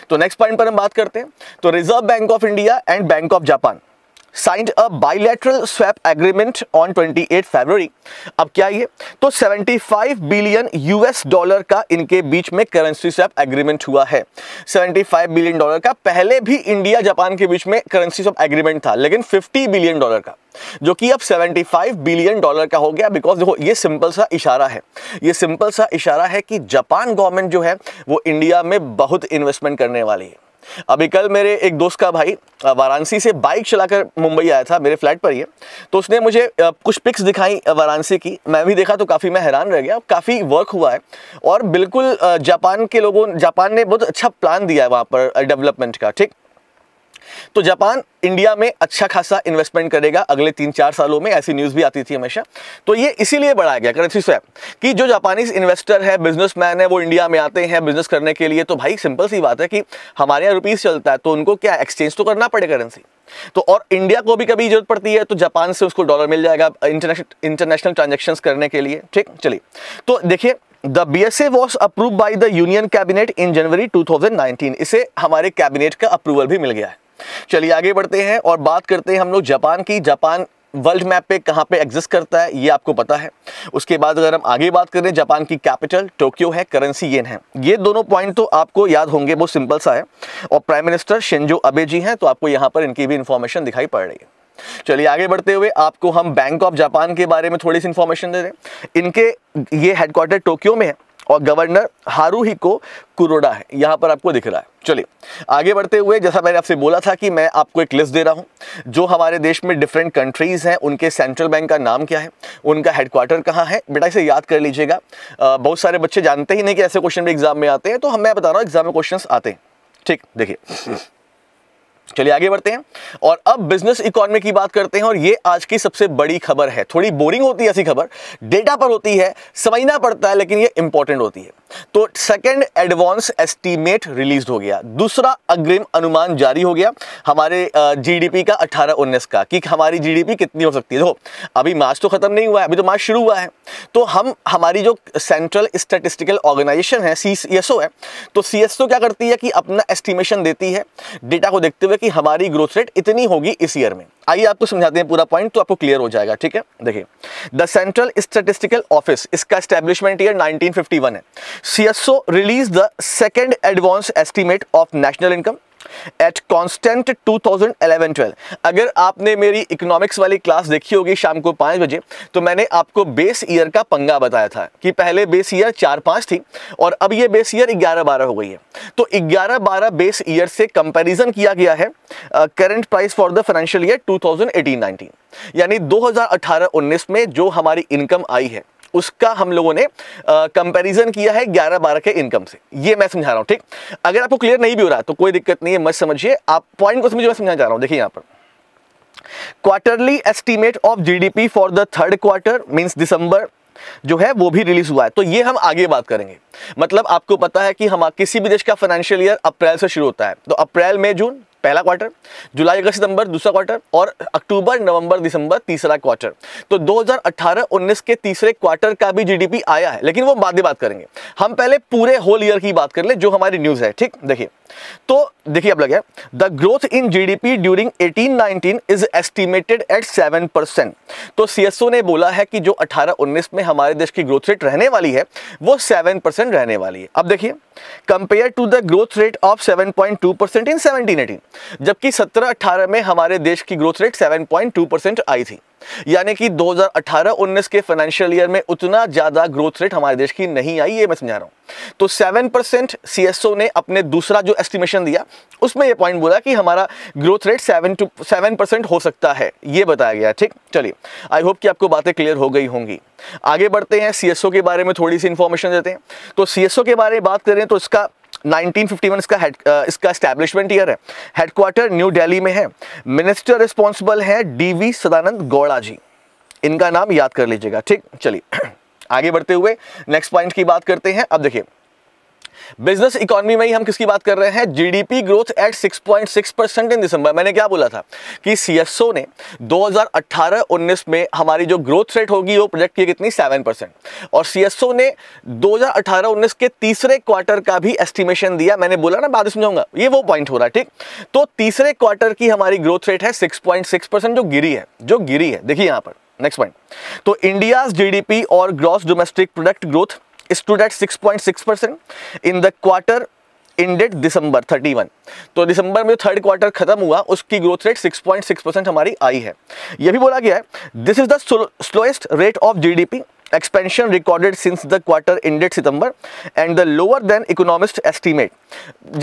तो नेक्स्ट पॉइंट पर हम बात करते हैं। तो reserve bank of India and bank of Japan signed a bilateral swap agreement on 28 February. अब क्या ये, तो $75 बिलियन का इनके बीच में करेंसी स्वैप एग्रीमेंट हुआ है। $75 बिलियन का पहले भी इंडिया जापान के बीच में करेंसी स्वैप एग्रीमेंट था, लेकिन $50 बिलियन का, जो कि अब $75 बिलियन का हो गया। बिकॉज देखो ये सिंपल सा इशारा है, ये सिंपल सा इशारा है कि जापान गवर्नमेंट जो है वो इंडिया में बहुत इन्वेस्टमेंट करने वाली है। अभी कल मेरे एक दोस्त का भाई वाराणसी से बाइक चलाकर मुंबई आया था, मेरे फ्लैट पर ही है, तो उसने मुझे कुछ पिक्स दिखाई वाराणसी की, मैं भी देखा तो काफ़ी मैं हैरान रह गया। काफ़ी वर्क हुआ है और बिल्कुल जापान के लोगों, जापान ने बहुत अच्छा प्लान दिया है वहाँ पर डेवलपमेंट का, ठीक। तो जापान इंडिया में अच्छा खासा इन्वेस्टमेंट करेगा अगले 3-4 सालों में, ऐसी न्यूज़ भी आती थी हमेशा। तो ये इसीलिए बढ़ाया गया करेंसी स्वैप कि जो जापानीज इन्वेस्टर है, बिजनेसमैन है, वो इंडिया में आते हैं बिजनेस करने के लिए। तो भाई सिंपल सी बात है कि हमारे यहाँ रुपीज़ चलता है, तो उनको क्या एक्सचेंज तो करना पड़ेगा करेंसी। तो और इंडिया को भी कभी जरूरत पड़ती है तो जापान से उसको डॉलर मिल जाएगा इंटरनेशनल ट्रांजेक्शन्स करने के लिए, ठीक। चलिए तो देखिए, The BSA was approved by the Union Cabinet in January 2019। इसे हमारे कैबिनेट का अप्रूवल भी मिल गया है। चलिए आगे बढ़ते हैं और बात करते हैं हम लोग जापान की। जापान वर्ल्ड मैप पे कहाँ पे एग्जिस्ट करता है ये आपको पता है। उसके बाद अगर हम आगे बात करें, जापान की कैपिटल टोक्यो है, करेंसी येन है। ये दोनों पॉइंट तो आपको याद होंगे, बहुत सिंपल सा है। और प्राइम मिनिस्टर शिंजो अबे जी हैं, तो आपको यहाँ पर इनकी भी इंफॉर्मेशन दिखाई पड़ रही है। चलिए आगे बढ़ते हुए आपको हम बैंक ऑफ जापान के बारे में थोड़ी सी इंफॉर्मेशन दे दें। इनके ये हेडक्वार्टर टोक्यो में है और गवर्नर हारुहिको कुरोडा है, यहाँ पर आपको दिख रहा है। चलिए आगे बढ़ते हुए, जैसा मैंने आपसे बोला था कि मैं आपको एक लिस्ट दे रहा हूँ जो हमारे देश में डिफरेंट कंट्रीज़ हैं, उनके सेंट्रल बैंक का नाम क्या है, उनका हेडक्वार्टर कहाँ है। बेटा इसे याद कर लीजिएगा, बहुत सारे बच्चे जानते ही नहीं कि ऐसे क्वेश्चन भी एग्जाम में आते हैं, तो मैं बता रहा हूँ एग्जाम में क्वेश्चन आते हैं, ठीक। देखिए चलिए आगे बढ़ते हैं और अब बिजनेस इकोनॉमी की बात करते हैं। और ये आज की सबसे बड़ी खबर है, थोड़ी बोरिंग होती है ऐसी खबर, डेटा पर होती है, समझना पड़ता है, लेकिन ये इंपॉर्टेंट होती है। तो सेकंड एडवांस एस्टीमेट रिलीज हो गया, दूसरा अग्रिम अनुमान जारी हो गया हमारे जीडीपी का 18-19 का, कि हमारी जीडीपी कितनी हो सकती है। देखो अभी मार्च तो खत्म नहीं हुआ है, अभी तो मार्च शुरू हुआ है। तो हम हमारी जो सेंट्रल स्टैटिस्टिकल ऑर्गेनाइजेशन है CSO है, तो CSO क्या करती है कि अपना एस्टिमेशन देती है डेटा को देखते हुए कि हमारी ग्रोथ रेट इतनी होगी इस ईयर में। आइए आपको समझाते हैं पूरा पॉइंट, तो आपको क्लियर हो जाएगा, ठीक है। देखिए द सेंट्रल स्टैटिस्टिकल ऑफिस, इसका एस्टैब्लिशमेंट ईयर 1951 है। CSO release the second advance estimate of national income at constant 2011-12। अगर आपने मेरी इकोनॉमिक्स वाली क्लास देखी होगी शाम को 5 बजे, तो मैंने आपको बेस ईयर का पंगा बताया था कि पहले बेस ईयर 4-5 थी और अब ये बेस ईयर 11-12 हो गई है। तो 11-12 बेस ईयर से कंपैरिजन किया गया है current price for the financial year 2018-19, यानी 2018-19 में जो हमारी इनकम आई है उसका हम लोगों ने कंपैरिजन किया है 11-12 के इनकम से। ये मैं समझा रहा हूँ, ठीक। अगर आपको क्लियर नहीं भी हो रहा तो कोई दिक्कत नहीं है, मत समझिए, आप पॉइंट को समझिए, मैं समझाना चाह रहा हूँ। देखिए यहाँ पर quarterly estimate of GDP for the third quarter means दिसंबर जो है वो भी रिलीज हुआ है। तो ये हम आगे बात करेंगे। मतलब आपको पता है कि हम किसी भी देश का फाइनेंशियल ईयर अप्रैल से शुरू होता है, तो अप्रैल मई जून पहला क्वार्टर, जुलाई अगस्त सितंबर दूसरा क्वार्टर और अक्टूबर नवंबर दिसंबर तीसरा क्वार्टर। तो 2018-19 के तीसरे क्वार्टर का भी जीडीपी आया है, लेकिन वो बाद में बात करेंगे। हम पहले पूरे होल ईयर की बात कर ले जो हमारी न्यूज़ है, ठीक। देखिए तो देखिए अब लगे the growth in GDP during 18-19 is estimated at 7%। तो सीएसओ ने बोला है कि जो 18-19 में हमारे देश की ग्रोथ रेट रहने वाली है वो 7% रहने वाली है। अब देखिए compare to the growth rate of 7.2% in 17-18, जबकि 17-18 में हमारे देश की ग्रोथ रेट 7.2% आई थी, यानी कि 2018-19 के फाइनेंशियल ईयर में उतना ज्यादा ग्रोथ रेट हमारे देश की नहीं आई, ये मैं समझा रहा हूँ। तो 7% सीएसओ ने अपने दूसरा जो एस्टिमेशन दिया उसमें ये पॉइंट बोला कि हमारा ग्रोथ रेट 7% हो सकता है, ये बताया गया, ठीक। चलिए आई होप कि आपको बातें क्लियर हो गई होंगी। आगे बढ़ते हैं, सीएसओ के बारे में थोड़ी सी इंफॉर्मेशन देते हैं। तो सीएसओ के बारे में बात करें तो इसका 1951 इसका एस्टैब्लिशमेंट ईयर है, हेडक्वार्टर न्यू दिल्ली में है, मिनिस्टर रिस्पॉन्सिबल है डीवी सदानंद गौड़ा जी, इनका नाम याद कर लीजिएगा, ठीक। चलिए आगे बढ़ते हुए नेक्स्ट पॉइंट की बात करते हैं। अब देखिए बिजनेस इकोनॉमी में ही हम किसकी बात कर रहे हैं, GDP growth at 6.6% in December. मैंने क्या बोला था कि सीएसओ ने 2018-19 में हमारी जो ग्रोथ रेट होगी वो प्रोजेक्ट की कितनी 7%, और सीएसओ ने 2018-19 के तीसरे क्वार्टर का भी एस्टिमेशन दिया। मैंने बोला ना बाद में समझाऊंगा, ये वो पॉइंट हो रहा है, ठीक। तो तीसरे क्वार्टर की हमारी ग्रोथ रेट है 6.6% जो गिरी है। देखिए यहाँ पर नेक्स्ट पॉइंट, तो इंडिया जीडीपी और gross domestic product growth stood at 6.6% in the quarter ended December 31। तो दिसंबर में जो थर्ड क्वार्टर खत्म हुआ उसकी ग्रोथ रेट 6.6% हमारी आई है। यह भी बोला गया है this is the slowest rate of GDP expansion recorded since the quarter ended September and the lower than economist estimate.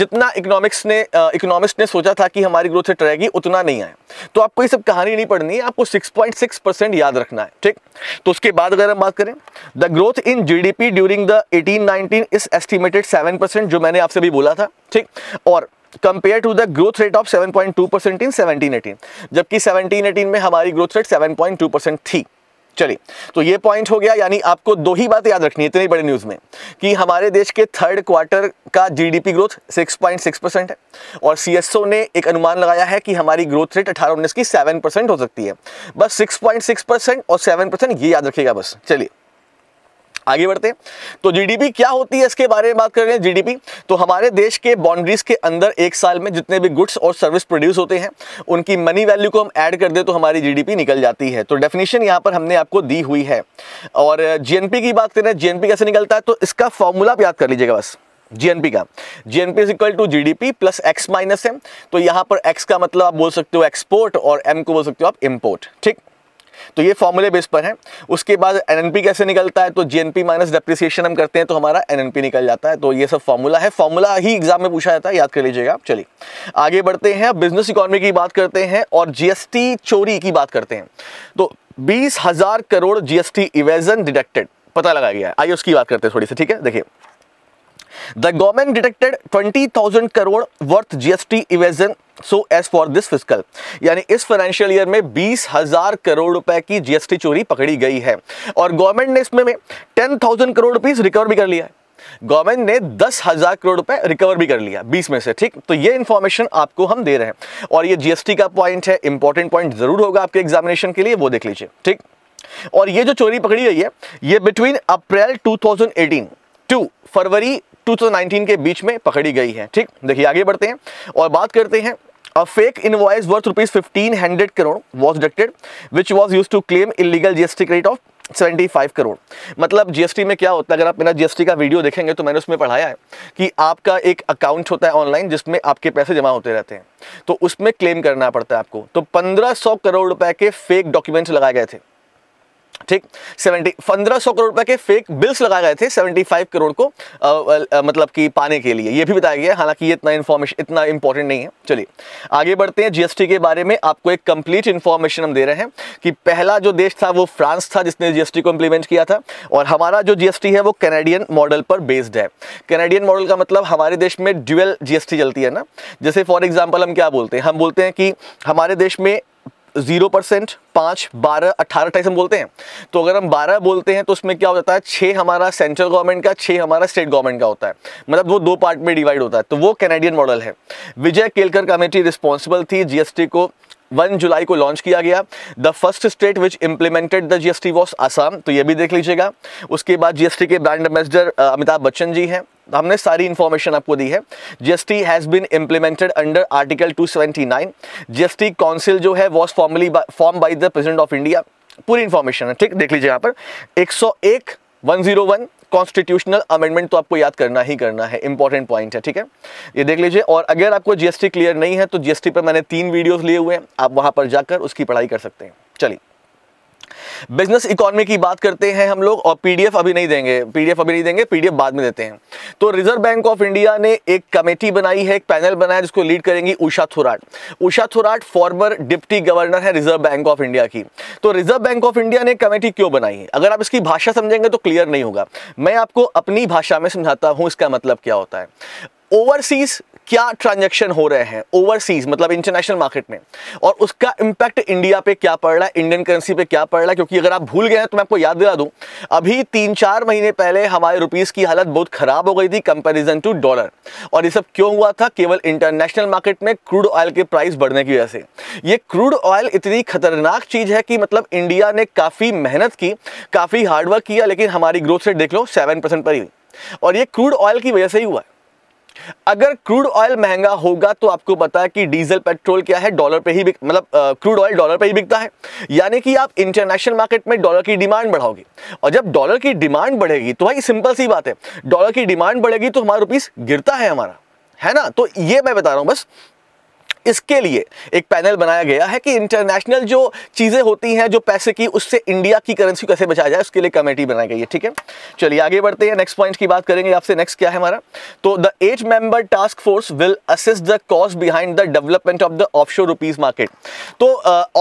जितना इकोनॉमिस्ट ने सोचा था कि हमारी ग्रोथ रेट रहेगी उतना नहीं आया। तो आपको ये सब कहानी नहीं पढ़नी है, आपको 6.6% याद रखना है, ठीक। तो उसके बाद अगर हम बात करें the growth in GDP during the 18-19 is estimated 7%, जो मैंने आपसे भी बोला था, ठीक। और compare to the growth rate of 7.2% in 17-18, जबकि 17-18 में हमारी ग्रोथ रेट 7.2% थी। चलिए तो ये पॉइंट हो गया, यानी आपको दो ही बातें याद रखनी है इतनी बड़ी न्यूज़ में, कि हमारे देश के थर्ड क्वार्टर का जीडीपी ग्रोथ 6.6% है और सीएसओ ने एक अनुमान लगाया है कि हमारी ग्रोथ रेट 18-19 की 7% हो सकती है। बस 6.6% और 7% ये याद रखिएगा बस। चलिए आगे बढ़ते हैं, तो जीडीपी क्या होती है इसके बारे में बात कर रहे हैं। जीडीपी तो हमारे देश के बाउंड्रीज के अंदर एक साल में जितने भी गुड्स और सर्विस प्रोड्यूस होते हैं उनकी मनी वैल्यू को हम ऐड कर दें तो हमारी जीडीपी निकल जाती है। तो डेफिनेशन यहाँ पर हमने आपको दी हुई है। और जीएनपी की बात करें, जीएनपी कैसे निकलता है, तो इसका फॉर्मूला आप याद कर लीजिएगा बस। जीएनपी का GNP is equal to GDP plus X minus M. तो यहाँ पर एक्स का मतलब आप बोल सकते हो एक्सपोर्ट और एम को बोल सकते हो आप इम्पोर्ट, ठीक। तो ये फॉर्मूले बेस पर है। उसके बाद एनएनपी कैसे निकलता है, तो जीएनपी माइनस डेप्रिसिएशन हम करते हैं तो हमारा एनएनपी निकल जाता है। तो ये सब फॉर्मूला है, फॉर्मूला ही एग्जाम में पूछा जाता है, याद कर लीजिएगा आप। चलिए आगे बढ़ते हैं, बिजनेस इकोनॉमी की बात करते हैं और जीएसटी चोरी की बात करते हैं। तो 20,000 करोड़ जीएसटी इवेजन डिटेक्टेड पता लगाया गया है। आइए उसकी बात करते हैं थोड़ी सी, ठीक है। देखिए The government detected 20,000 crore worth GST evasion so as for this fiscal, यानी इस फाइनेंशियल ईयर में 20,000 करोड़ रुपए की जीएसटी चोरी पकड़ी गई है और गवर्नमेंट ने इसमें 10,000 करोड़ रुपीज रिकवर भी कर लिया है। गवर्नमेंट ने 10,000 करोड़ रुपए रिकवर भी कर लिया 20 में से, ठीक। तो ये इंफॉर्मेशन आपको हम दे रहे हैं और ये जीएसटी का पॉइंट है, इंपॉर्टेंट पॉइंट जरूर होगा आपके एग्जामिनेशन के लिए, वो देख लीजिए, ठीक। और ये जो चोरी पकड़ी गई है ये बिटवीन अप्रैल 2018 टू फरवरी 2019 के बीच में पकड़ी गई है, ठीक। देखिए आगे बढ़ते हैं और बात करते हैं a fake invoice worth rupees 1,500 crore was detected which was used to claim illegal GST credit of 75 crore. मतलब जीएसटी में क्या होता है, अगर आप मेरा जीएसटी का वीडियो देखेंगे तो मैंने उसमें पढ़ाया है कि आपका एक अकाउंट होता है ऑनलाइन जिसमें आपके पैसे जमा होते रहते हैं, तो उसमें क्लेम करना पड़ता है आपको। तो 1,500 करोड़ रुपए के फेक डॉक्यूमेंट्स लगाए गए थे, ठीक। 1,500 करोड़ रुपए के फेक बिल्स लगाए गए थे 75 करोड़ को मतलब कि पाने के लिए, ये भी बताया गया। हालांकि ये इतना इंपॉर्टेंट नहीं है। चलिए आगे बढ़ते हैं, जीएसटी के बारे में आपको एक कंप्लीट इंफॉर्मेशन हम दे रहे हैं कि पहला जो देश था वो फ्रांस था जिसने जीएसटी को इंप्लीमेंट किया था, और हमारा जो जीएसटी है वो कैनेडियन मॉडल पर बेस्ड है। कैनेडियन मॉडल का मतलब हमारे देश में ड्यूअल जीएसटी चलती है ना, जैसे फॉर एग्जाम्पल हम क्या बोलते हैं, हम बोलते हैं कि हमारे देश में 0%, 5, 12, 18, 28 हम बोलते हैं। तो अगर हम 12 बोलते हैं तो उसमें क्या हो जाता है, 6 हमारा सेंट्रल गवर्नमेंट का, 6 हमारा स्टेट गवर्नमेंट का होता है, मतलब वो दो पार्ट में डिवाइड होता है। तो वो कैनेडियन मॉडल है। विजय केलकर कमेटी रिस्पॉन्सिबल थी। जीएसटी को 1 जुलाई को लॉन्च किया गया। The first state which implemented the GST was Assam, तो ये भी देख लीजिएगा। उसके बाद जीएसटी के ब्रांड एम्बेसडर अमिताभ बच्चन जी हैं। हमने सारी इन्फॉर्मेशन आपको दी है। GST has been implemented under article 279। GST council जो है was formally form by the president of India. पूरी इन्फॉर्मेशन है, ठीक, देख लीजिए यहाँ पर। 101 कॉन्स्टिट्यूशनल अमेंडमेंट तो आपको याद करना ही करना है, इंपॉर्टेंट पॉइंट है, ठीक है, ये देख लीजिए। और अगर आपको जीएसटी क्लियर नहीं है तो जीएसटी पर मैंने 3 वीडियोस लिए हुए हैं, आप वहां पर जाकर उसकी पढ़ाई कर सकते हैं। चलिए बिजनेस इकोनॉमी की बात करते हैं हम लोग, और पीडीएफ अभी नहीं देंगे, पीडीएफ बाद में देते हैं। तो रिजर्व बैंक ऑफ इंडिया ने एक कमेटी बनाई है, एक पैनल बनाया, जिसको लीड करेंगी Usha Thorat. Usha Thorat former deputy governor है रिजर्व बैंक ऑफ इंडिया की। तो रिजर्व बैंक ऑफ इंडिया ने कमेटी क्यों बनाई है, अगर आप इसकी भाषा समझेंगे तो क्लियर नहीं होगा। मैं आपको अपनी भाषा में समझाता हूँ इसका मतलब क्या होता है। ओवरसीज क्या ट्रांजैक्शन हो रहे हैं, ओवरसीज मतलब इंटरनेशनल मार्केट में, और उसका इंपैक्ट इंडिया पे क्या पड़ रहा है, इंडियन करेंसी पे क्या पड़ रहा है। क्योंकि अगर आप भूल गए हैं तो मैं आपको याद दिला दूं, अभी 3-4 महीने पहले हमारे रुपीस की हालत बहुत खराब हो गई थी कंपैरिजन टू डॉलर। और ये सब क्यों हुआ था, केवल इंटरनेशनल मार्केट में क्रूड ऑयल के प्राइस बढ़ने की वजह से। ये क्रूड ऑयल इतनी खतरनाक चीज है कि मतलब इंडिया ने काफी मेहनत की, काफी हार्डवर्क किया, लेकिन हमारी ग्रोथ रेट देख लो 7% पर ही, और ये क्रूड ऑयल की वजह से ही हुआ है। अगर क्रूड ऑयल महंगा होगा तो आपको पता है कि डीजल पेट्रोल क्या है, डॉलर पे ही मतलब क्रूड ऑयल डॉलर पे ही बिकता है, यानी कि आप इंटरनेशनल मार्केट में डॉलर की डिमांड बढ़ाओगे। और जब डॉलर की डिमांड बढ़ेगी तो भाई सिंपल सी बात है, डॉलर की डिमांड बढ़ेगी तो हमारा रुपीस गिरता है हमारा, है ना। तो ये मैं बता रहा हूँ, बस इसके लिए एक पैनल बनाया गया है कि इंटरनेशनल जो चीज़ें होती हैं, जो पैसे की, उससे इंडिया की करेंसी कैसे बचाया जाए, उसके लिए कमेटी बनाई गई है, ठीक है। चलिए आगे बढ़ते हैं, नेक्स्ट पॉइंट की बात करेंगे आपसे। नेक्स्ट क्या है हमारा, तो the 8 member task force will assess the cause behind the development of the offshore rupees market. तो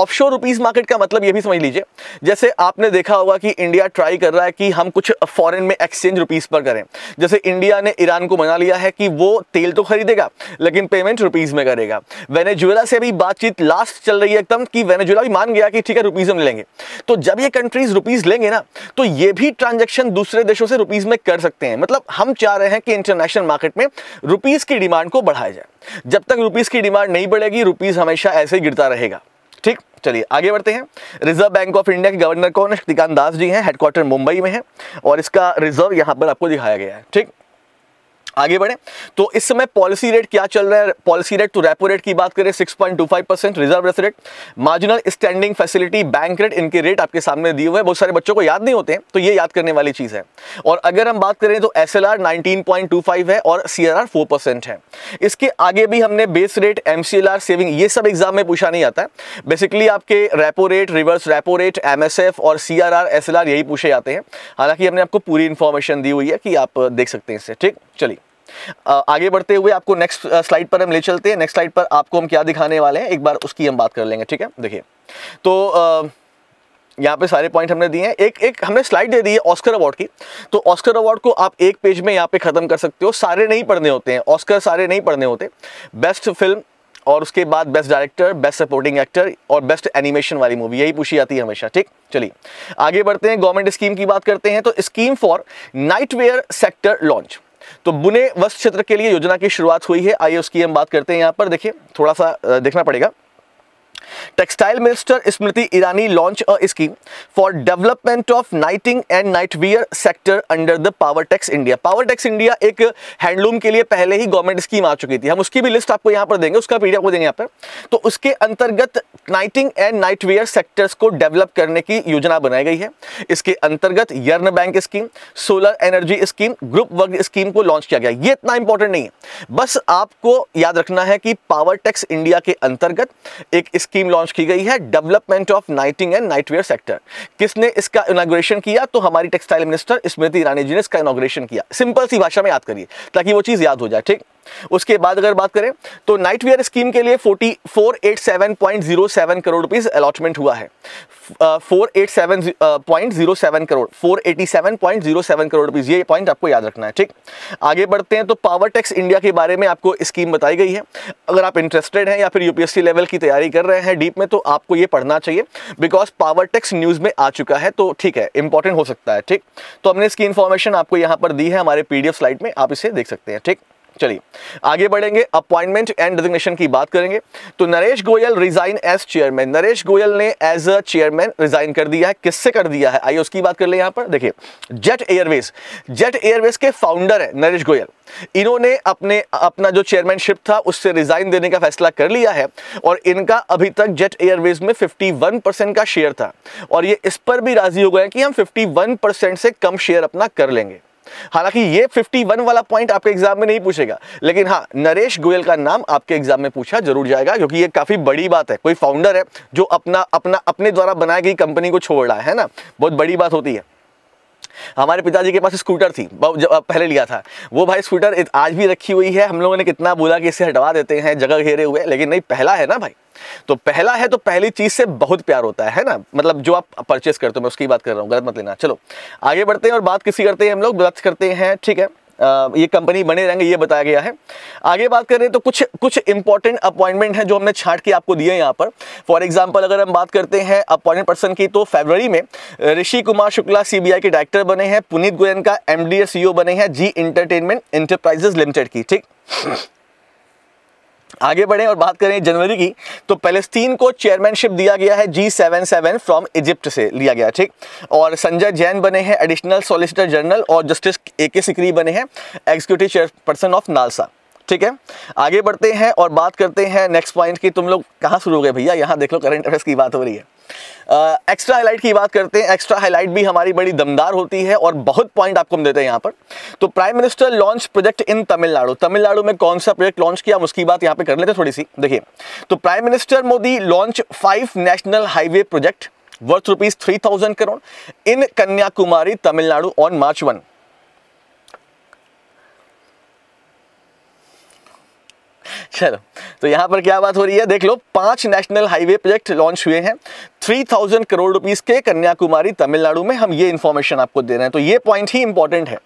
ऑफशोर रुपीस मार्केट का मतलब ये भी समझ लीजिए, जैसे आपने देखा होगा कि इंडिया ट्राई कर रहा है कि हम कुछ फॉरेन में एक्सचेंज रुपीस पर करें। जैसे इंडिया ने ईरान को मना लिया है कि वो तेल तो खरीदेगा लेकिन पेमेंट रुपीस में करेगा। वेनेजुएला से भी बातचीत लास्ट चल रही है एकदम, कि वेनेजुएला भी मान गया कि ठीक है रुपीज हम लेंगे। तो जब ये कंट्रीज रुपीज लेंगे ना, तो ये भी ट्रांजैक्शन दूसरे देशों से रुपीज में कर सकते हैं। मतलब हम चाह रहे हैं कि इंटरनेशनल मार्केट में रुपीज की डिमांड को बढ़ाया जाए। जब तक रुपीज की डिमांड नहीं बढ़ेगी रुपीज हमेशा ऐसे ही गिरता रहेगा, ठीक। चलिए आगे बढ़ते हैं। रिजर्व बैंक ऑफ इंडिया के गवर्नर कौन है, शक्तिकांत दास जी हैं। हेडक्वार्टर मुंबई में है और इसका रिजर्व यहाँ पर आपको दिखाया गया है, ठीक। आगे बढ़े तो इस समय पॉलिसी रेट क्या चल रहा है, पॉलिसी रेट तो रेपो रेट की बात करें 6.25% reserve rate, marginal standing facility, bank rate, इनके रेट आपके सामने दिए हुए हैं। बहुत सारे बच्चों को याद नहीं होते हैं तो ये याद करने वाली चीज़ है। और अगर हम बात करें तो एसएलआर 19.25 है और सीआरआर 4% है। इसके आगे भी हमने बेस रेट, एमसीएलआर, सेविंग, ये सब एग्जाम में पूछा नहीं आता है। बेसिकली आपके repo rate, reverse repo rate, MSF और सीआरआर, एसएलआर यही पूछे जाते हैं। हालांकि हमने आपको पूरी इंफॉर्मेशन दी हुई है कि आप देख सकते हैं इससे, ठीक। चलिए आगे बढ़ते हुए आपको नेक्स्ट स्लाइड पर हम ले चलते हैं। नेक्स्ट स्लाइड पर आपको हम क्या दिखाने वाले हैं, एक बार उसकी हम बात कर लेंगे, ठीक है। देखिए तो यहाँ पे सारे पॉइंट हमने दिए हैं। एक हमने स्लाइड दे दी है ऑस्कर अवार्ड की। तो ऑस्कर अवार्ड को आप एक पेज में यहाँ पे ख़त्म कर सकते हो, सारे नहीं पढ़ने होते हैं ऑस्कर, सारे नहीं पढ़ने होते। बेस्ट फिल्म और उसके बाद best director, best supporting actor और बेस्ट एनिमेशन वाली मूवी, यही पूछी जाती है हमेशा, ठीक। चलिए आगे बढ़ते हैं, गवर्नमेंट स्कीम की बात करते हैं। तो scheme for nightwear sector launch, तो बुने वस्त्र क्षेत्र के लिए योजना की शुरुआत हुई है। आइए उसकी हम बात करते हैं। यहाँ पर देखिए, थोड़ा सा देखना पड़ेगा। Textile minister Smriti Irani launch a scheme for development of knitting and knitwear sector under the Powertex India. Powertex India एक हैंडलूम के लिए पहले ही गवर्नमेंट स्कीम आ चुकी थी, हम उसकी भी लिस्ट आपको यहाँ पर देंगे, उसका पीडीएफ को देंगे यहाँ पर। तो उसके अंतर्गत नाइटिंग एंड नाइटवियर सेक्टर्स को डेवलप करने की योजना बनाई गई है। इसके अंतर्गत yarn bank scheme, solar energy scheme, group work scheme को लॉन्च किया गया। ये इतना इंपॉर्टेंट नहीं है, बस आपको याद रखना है कि पावरटेक्स इंडिया के अंतर्गत एक स्कीम लॉन्च की गई है development of knitting and knitwear sector. किसने इसका इनॉग्रेशन किया, तो हमारी टेक्सटाइल मिनिस्टर स्मृति ईरानी जी ने इसका इनॉग्रेशन किया। सिंपल सी भाषा में याद करिए ताकि वो चीज याद हो जाए, ठीक। उसके बाद अगर बात करें तो नाइट वेयर स्कीम के लिए 487.07 करोड़ रुपीस अलॉटमेंट हुआ है, 487.07 करोड़ रुपीस, ये पॉइंट आपको याद रखना है। ठीक, आगे बढ़ते हैं तो पावर टैक्स इंडिया के बारे में आपको स्कीम बताई गई है। अगर आप इंटरेस्टेड हैं या फिर यूपीएससी लेवल की तैयारी कर रहे हैं डीप में तो आपको ये पढ़ना चाहिए बिकॉज पावर टैक्स न्यूज़ में आ चुका है, तो ठीक है, इंपॉर्टेंट हो सकता है। ठीक, तो हमने इसकी इंफॉर्मेशन आपको यहाँ पर दी है हमारे पीडीएफ स्लाइड में, आप इसे देख सकते हैं। ठीक, चलिए आगे बढ़ेंगे, अपॉइंटमेंट एंड डेजिग्नेशन की बात करेंगे तो Naresh Goyal resign as chairman, Naresh Goyal ने एज अ चेयरमैन रिजाइन कर दिया है। किससे कर दिया है, आइए उसकी बात कर ले। यहाँ पर देखिए, जेट एयरवेज के फाउंडर है नरेश गोयल, इन्होंने अपना जो चेयरमैनशिप था उससे रिजाइन देने का फैसला कर लिया है और इनका अभी तक जेट एयरवेज में 51% का शेयर था और ये इस पर भी राजी हो गए कि हम 51% से कम शेयर अपना कर लेंगे। हालांकि ये 51 वाला पॉइंट आपके एग्जाम में नहीं पूछेगा, लेकिन हाँ, नरेश गोयल का नाम आपके एग्जाम में पूछा जरूर जाएगा क्योंकि ये काफी बड़ी बात है। कोई फाउंडर है जो अपने द्वारा बनाई गई कंपनी को छोड़ रहा है ना, बहुत बड़ी बात होती है। हमारे पिताजी के पास स्कूटर थी, पहले लिया था वो भाई, स्कूटर आज भी रखी हुई है। हम लोगों ने कितना बोला कि इसे हटवा देते हैं, जगह घेरे हुए, लेकिन नहीं, पहला है ना भाई, तो पहला है तो पहली चीज से बहुत प्यार होता है ना, मतलब जो आप परचेस करते हो, मैं उसकी बात कर रहा हूँ, गलत मत लेना। चलो आगे बढ़ते हैं और बात किसी करते हैं हम लोग, बात करते हैं, ठीक है, ये कंपनी बने रहेंगे ये बताया गया है। आगे बात करें तो कुछ इंपॉर्टेंट अपॉइंटमेंट हैं जो हमने छांट के आपको दिए हैं यहाँ पर। फॉर एग्जांपल अगर हम बात करते हैं अपॉइंटेड पर्सन की तो फरवरी में ऋषि कुमार शुक्ला सीबीआई के डायरेक्टर बने हैं, Puneet Goenka MD CEO बने हैं जी एंटरटेनमेंट एंटरप्राइजेस लिमिटेड की। ठीक, आगे बढ़ें और बात करें जनवरी की तो पैलेस्टीन को चेयरमैनशिप दिया गया है G77 फ्रॉम इजिप्ट से लिया गया। ठीक, और संजय जैन बने हैं एडिशनल सॉलिसिटर जनरल और जस्टिस AK सिकरी बने हैं एग्जीक्यूटिव चेयरपर्सन ऑफ नालसा। ठीक है, आगे बढ़ते हैं और बात करते हैं नेक्स्ट पॉइंट की। तुम लोग कहाँ शुरू हो गए भैया, यहाँ देख लो, करंट अफेयर्स की बात हो रही है। एक्स्ट्रा हाईलाइट की बात करते हैं, एक्स्ट्रा हाईलाइट भी हमारी बड़ी दमदार होती है और बहुत पॉइंट आपको हम देते हैं यहाँ पर। तो prime minister launch project in Tamil Nadu, Tamil Nadu में कौन सा प्रोजेक्ट लॉन्च किया हम उसकी बात यहाँ पे कर लेते हैं थोड़ी सी। देखिए तो prime minister Modi launch 5 national highway project worth ₹3000 crore in Kanyakumari Tamil Nadu on March 1। चलो तो यहाँ पर क्या बात हो रही है, देख लो, 5 नेशनल हाईवे प्रोजेक्ट लॉन्च हुए हैं 3000 करोड़ रुपीस के कन्याकुमारी तमिलनाडु में, हम ये इन्फॉर्मेशन आपको दे रहे हैं, तो ये पॉइंट ही इंपॉर्टेंट है।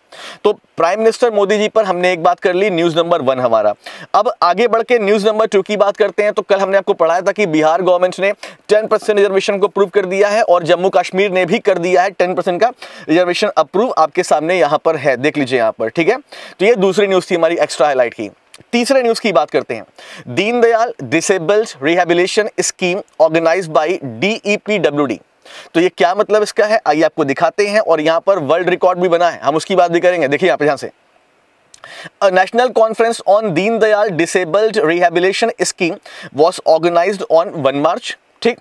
तो प्राइम मिनिस्टर मोदी जी पर हमने एक बात कर ली, न्यूज़ नंबर 1 हमारा। अब आगे बढ़ के न्यूज़ नंबर 2 की बात करते हैं तो कल हमने आपको पढ़ाया था कि बिहार गवर्नमेंट ने 10% रिजर्वेशन को अप्रूव कर दिया है और जम्मू कश्मीर ने भी कर दिया है 10% का रिजर्वेशन अप्रूव, आपके सामने यहाँ पर है, देख लीजिए यहाँ पर। ठीक है, तो ये दूसरी न्यूज़ थी हमारी एक्स्ट्रा हाईलाइट की। तीसरे न्यूज की बात करते हैं, Deendayal disabled rehabilitation scheme organised by DEPWD। तो ये क्या मतलब इसका है, आइए आपको दिखाते हैं, और यहाँ पर वर्ल्ड रिकॉर्ड भी बना है, हम उसकी बात भी करेंगे। देखिए यहाँ पे, यहाँ से national conference on Deendayal disabled rehabilitation scheme was organised on 1 March. ठीक,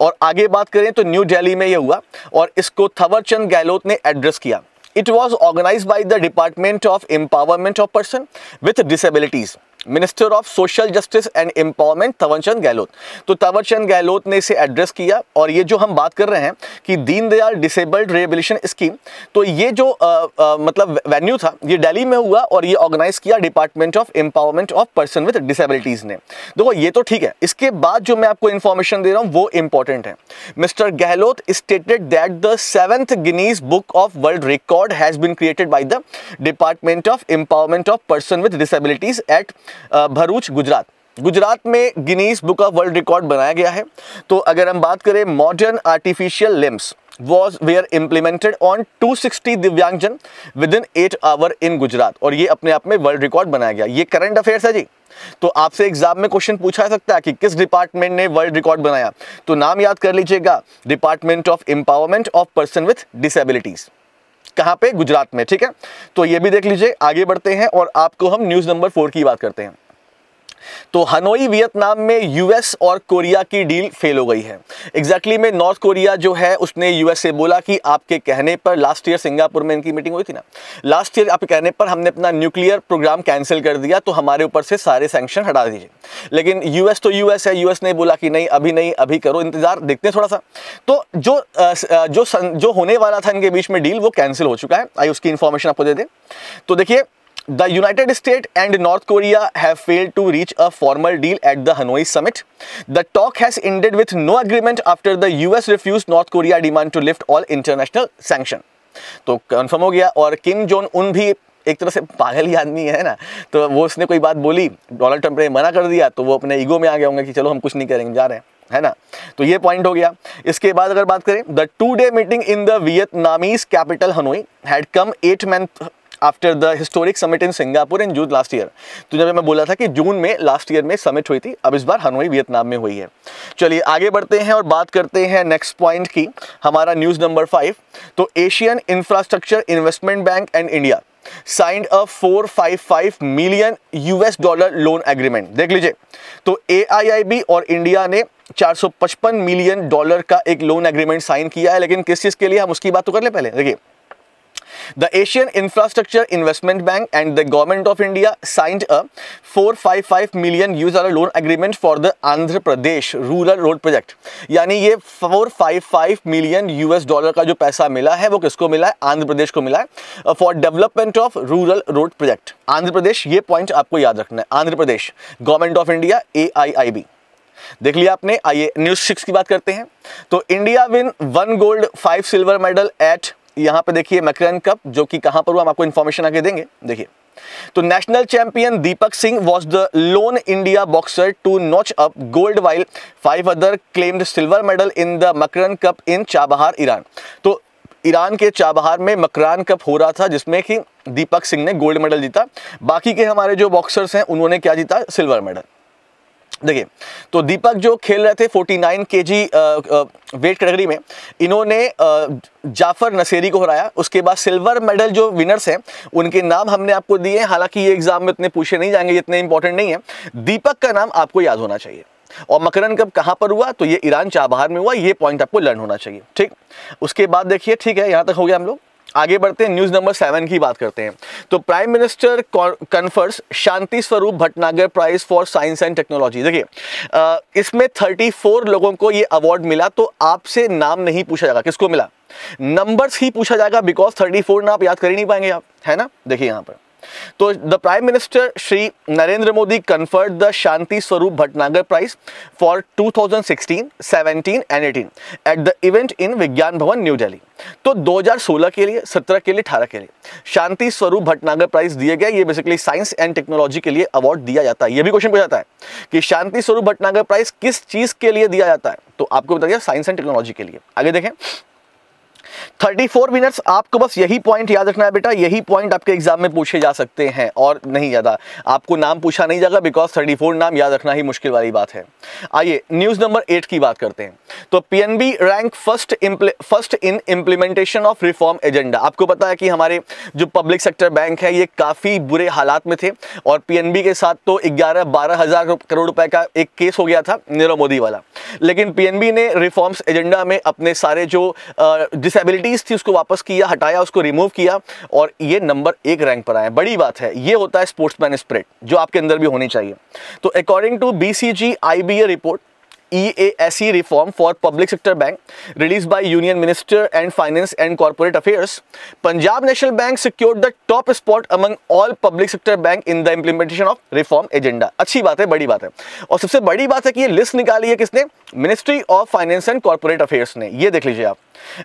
और आगे बात करें तो न्यू दिल्ली में यह हुआ और इसको थवरचंद गहलोत ने एड्रेस किया। It was organized by the Department of Empowerment of Person with Disabilities, Minister of Social Justice and Empowerment तवरचंद Gehlot. तो तवरचंद गहलोत ने इसे एड्रेस किया और ये जो हम बात कर रहे हैं कि दीनदयाल डिसेबल्ड रिहेबिलिटेशन स्कीम, तो ये जो मतलब वेन्यू था ये दिल्ली में हुआ और ये ऑर्गेनाइज किया department of empowerment of person with disabilities ने। देखो ये तो ठीक है, इसके बाद जो मैं आपको इन्फॉर्मेशन दे रहा हूँ वो इंपॉर्टेंट है। Mister Gehlot stated that the 7th Guinness book of world record has been created by the department of empowerment of person with disabilities at Bharuch, Gujarat में Guinness book of world record बनाया गया है। तो अगर हम बात करें, modern artificial limbs was were implemented on 260 divyangjan within 8 hour in Gujarat, और ये अपने आप में वर्ल्ड रिकॉर्ड बनाया गया। ये करंट अफेयर्स है जी, तो आपसे एग्जाम में क्वेश्चन पूछा सकता है कि किस डिपार्टमेंट ने वर्ल्ड रिकॉर्ड बनाया, तो नाम याद कर लीजिएगा, department of empowerment of person with disabilities, कहाँ पे, गुजरात में। ठीक है, तो ये भी देख लीजिए। आगे बढ़ते हैं और आपको हम न्यूज़ नंबर 4 की बात करते हैं तो हनोई वियतनाम में US और कोरिया की डील फेल हो गई है। एग्जैक्टली में नॉर्थ कोरिया जो है उसने US से बोला कि आपके कहने पर, लास्ट ईयर सिंगापुर में इनकी मीटिंग हुई थी ना, लास्ट ईयर आपके कहने पर हमने अपना न्यूक्लियर प्रोग्राम कैंसिल कर दिया, तो हमारे ऊपर से सारे सैंक्शन हटा दीजिए। लेकिन US तो US है, US ने बोला कि नहीं अभी करो, इंतजार, देखते हैं थोड़ा सा। तो जो होने वाला था इनके बीच में डील वो कैंसिल हो चुका है। आई उसकी इंफॉर्मेशन आपको दे दें तो देखिए, The United States and North Korea have failed to reach a formal deal at the Hanoi summit. The talk has ended with no agreement after the US refused North Korea demand to lift all international sanction. तो confirm हो गया। और किम zone उन भी एक तरह से पागल ही आदमी है ना, तो वो उसने कोई बात बोली, डोनाल्ड ट्रंप ने मना कर दिया, तो वो अपने ईगो में आ गया होंगे कि चलो हम कुछ नहीं करेंगे, जा रहे हैं, है ना। तो ये पॉइंट हो गया। इसके बाद अगर बात करें, the two day meeting in the Vietnamese capital Hanoi had come 8 months after the historic summit in Singapore in June last year. तो जब मैं बोला था कि जून में लास्ट ईयर में समिट हुई थी, अब इस बार हनोई वियतनाम में हुई है। चलिए आगे बढ़ते हैं और बात करते हैं नेक्स्ट पॉइंट की, हमारा न्यूज़ नंबर 5। तो Asian infrastructure investment bank and India signed a $455 million loan agreement. देख लीजिए, तो AIIB और इंडिया ने $455 million का एक लोन एग्रीमेंट साइन किया है, लेकिन किस चीज़ के लिए, हम उसकी बात तो कर ले पहले। देखिए, The Asian Infrastructure Investment Bank and the Government of India signed a $455 million loan agreement for the Andhra Pradesh Rural Road Project। यानी ये $455 million का जो पैसा मिला है वो किसको मिला है, आंध्र प्रदेश को मिला है, for development of rural road project. Andhra Pradesh, ये पॉइंट आपको याद रखना है। Andhra Pradesh, government of India, AIIB। देख लिया आपने। आइए न्यूज़ 6 की बात करते हैं। तो India win 1 gold 5 silver medal at, यहाँ पे देखिए, मैकरन कप, जो कि कहाँ पर हुआ, हम आपको इन्फॉर्मेशन आगे देंगे। देखिए, तो national champion Deepak Singh was the lone India boxer to notch up gold while 5 other claimed silver medal in the McCarran cup in Chabahar, Iran. तो ईरान के चाबहार में मैकरन कप हो रहा था, जिसमें कि दीपक सिंह ने गोल्ड मेडल जीता। बाकी के हमारे जो बॉक्सर्स हैं उन्होंने क्या जीता, सिल्वर मेडल। देखिए, तो दीपक जो खेल रहे थे 49 kg वेट कैटेगरी में, इन्होंने जाफर नसेरी को हराया। उसके बाद सिल्वर मेडल जो विनर्स हैं उनके नाम हमने आपको दिए, हालांकि ये एग्जाम में इतने पूछे नहीं जाएंगे, इतने इंपॉर्टेंट नहीं है। दीपक का नाम आपको याद होना चाहिए। और मकरन कप कहाँ पर हुआ, तो ये ईरान चाबहार में हुआ। ये पॉइंट आपको लर्न होना चाहिए, ठीक। उसके बाद देखिए, ठीक है, यहाँ तक हो गया हम लोग। आगे बढ़ते हैं, न्यूज़ नंबर 7 की बात करते हैं। तो prime minister confers Shanti Swarup Bhatnagar prize for science and technology. देखिए, इसमें 34 लोगों को ये अवार्ड मिला। तो आपसे नाम नहीं पूछा जाएगा, किसको मिला, नंबर्स ही पूछा जाएगा, बिकॉज 34 ना आप याद कर ही नहीं पाएंगे आप, है ना। देखिए यहाँ पर, तो the prime minister Shri Narendra Modi conferred the Shanti Swarup Bhatnagar prize for 2016, 17 and 18 at the event in Vigyan भवन न्यू दिल्ली। तो 2016 के लिए, 17 के लिए, 18 के लिए शांति स्वरूप भटनागर प्राइज दिए गए। ये बेसिकली साइंस एंड टेक्नोलॉजी के लिए अवार्ड दिया जाता है। ये भी क्वेश्चन पूछा जाता है कि शांति स्वरूप भटनागर प्राइज किस चीज के लिए दिया जाता है, तो आपको बता दिया, साइंस एंड टेक्नोलॉजी के लिए। आगे देखें, 34 विनर्स, आपको बस यही पॉइंट याद रखना है बेटा। यही पॉइंट आपके एग्जाम में पूछे जा सकते हैं और नहीं ज़्यादा, आपको नाम पूछा नहीं जाएगा, बिकॉज 34 नाम याद रखना ही मुश्किल वाली बात है। आइए न्यूज़ नंबर 8 की बात करते हैं। तो PNB rank first in implementation of reform agenda. आपको पता है कि हमारे जो पब्लिक सेक्टर बैंक है ये काफ़ी बुरे हालात में थे, और पीएनबी के साथ तो 11-12 हज़ार करोड़ रुपए का एक केस हो गया था, नीरव मोदी वाला। लेकिन पीएनबी ने रिफॉर्म्स एजेंडा में अपने सारे जो डिसेबिलिटीज थी उसको वापस किया, हटाया, उसको रिमूव किया, और ये नंबर 1 रैंक पर आए। बड़ी बात है, ये होता है स्पोर्ट्समैन स्पिरिट, जो आपके अंदर भी होनी चाहिए। तो अकॉर्डिंग टू BCG IBA रिपोर्ट, EASE reform for public sector bank released by Union Minister and Finance and Corporate Affairs, Punjab National Bank secured the top spot among all public sector bank in the implementation of reform agenda। अच्छी बात है, बड़ी बात है। और सबसे बड़ी बात है कि ये लिस्ट निकाली है किसने, Ministry of Finance and Corporate Affairs ने। ये देख लीजिए आप।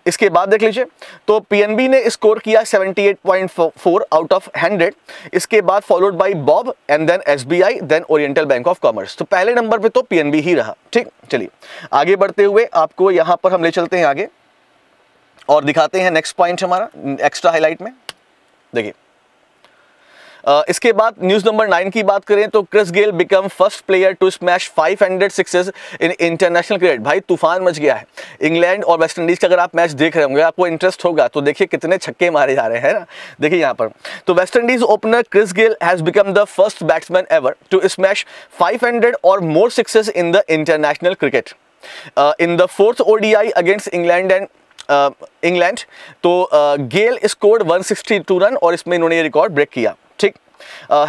इसके बाद देख लीजिए, तो PNB ने स्कोर किया 78.4 आउट ऑफ 100। इसके बाद followed by BoB and then SBI, then oriental bank of commerce. तो पहले नंबर पे तो PNB ही रहा, ठीक। चलिए आगे बढ़ते हुए आपको यहाँ पर हम ले चलते हैं आगे और दिखाते हैं नेक्स्ट पॉइंट हमारा एक्स्ट्रा हाईलाइट में। देखिए, इसके बाद न्यूज़ नंबर 9 की बात करें, तो Chris Gayle become first player to smash 500 sixes in international cricket. भाई तूफान मच गया है। इंग्लैंड और वेस्ट इंडीज़ का अगर आप मैच देख रहे होंगे, आपको इंटरेस्ट होगा, तो देखिए कितने छक्के मारे जा रहे हैं ना। देखिए यहाँ पर, तो West Indies opener Chris Gayle has become the first batsman ever to smash 500 और more sixes in the international cricket in the 4th ODI against England तो गेल स्कोर्ड 162 रन और इसमें इन्होंने ये रिकॉर्ड ब्रेक किया, ठीक।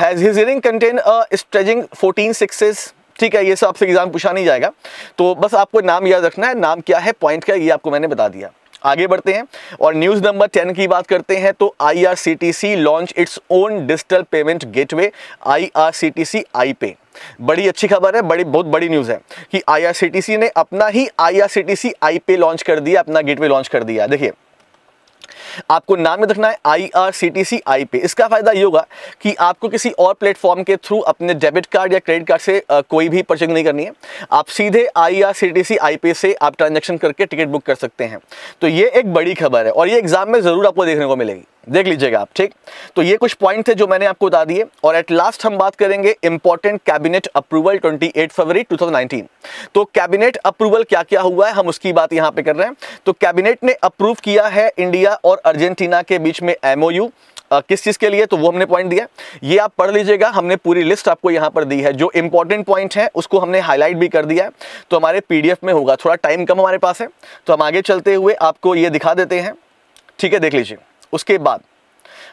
Has his inning contain stretching 14 sixes, ठीक है। ये सब आपसे एग्जाम पूछा नहीं जाएगा, तो बस आपको नाम याद रखना है। नाम क्या है पॉइंट का, ये आपको मैंने बता दिया। आगे बढ़ते हैं और न्यूज़ नंबर 10 की बात करते हैं तो IRCTC launch its own digital payment gateway IRCTC iPay। बड़ी अच्छी खबर है, बहुत बड़ी न्यूज़ है कि IRCTC ने अपना ही IRCTC iPay लॉन्च कर दिया, अपना गेटवे लॉन्च कर दिया। देखिए आपको नाम में रखना है IRCTC iPay। इसका फायदा ये होगा कि आपको किसी और प्लेटफॉर्म के थ्रू अपने डेबिट कार्ड या क्रेडिट कार्ड से कोई भी परचेजिंग नहीं करनी है, आप सीधे IRCTC iPay से आप ट्रांजैक्शन करके टिकट बुक कर सकते हैं। तो ये एक बड़ी खबर है और ये एग्जाम में ज़रूर आपको देखने को मिलेगी, देख लीजिएगा आप। ठीक, तो ये कुछ पॉइंट थे जो मैंने आपको बता दिए और एट लास्ट हम बात करेंगे इंपॉर्टेंट कैबिनेट अप्रूवल 28 फरवरी 2019। तो कैबिनेट अप्रूवल क्या क्या हुआ है हम उसकी बात यहाँ पे कर रहे हैं। तो कैबिनेट ने अप्रूव किया है इंडिया और अर्जेंटीना के बीच में MOU। किस चीज़ के लिए, तो वो हमने पॉइंट दिया, ये आप पढ़ लीजिएगा। हमने पूरी लिस्ट आपको यहाँ पर दी है, जो इंपॉर्टेंट पॉइंट है उसको हमने हाईलाइट भी कर दिया है, तो हमारे PDF में होगा। थोड़ा टाइम कम हमारे पास है तो हम आगे चलते हुए आपको ये दिखा देते हैं, ठीक है, देख लीजिए। उसके बाद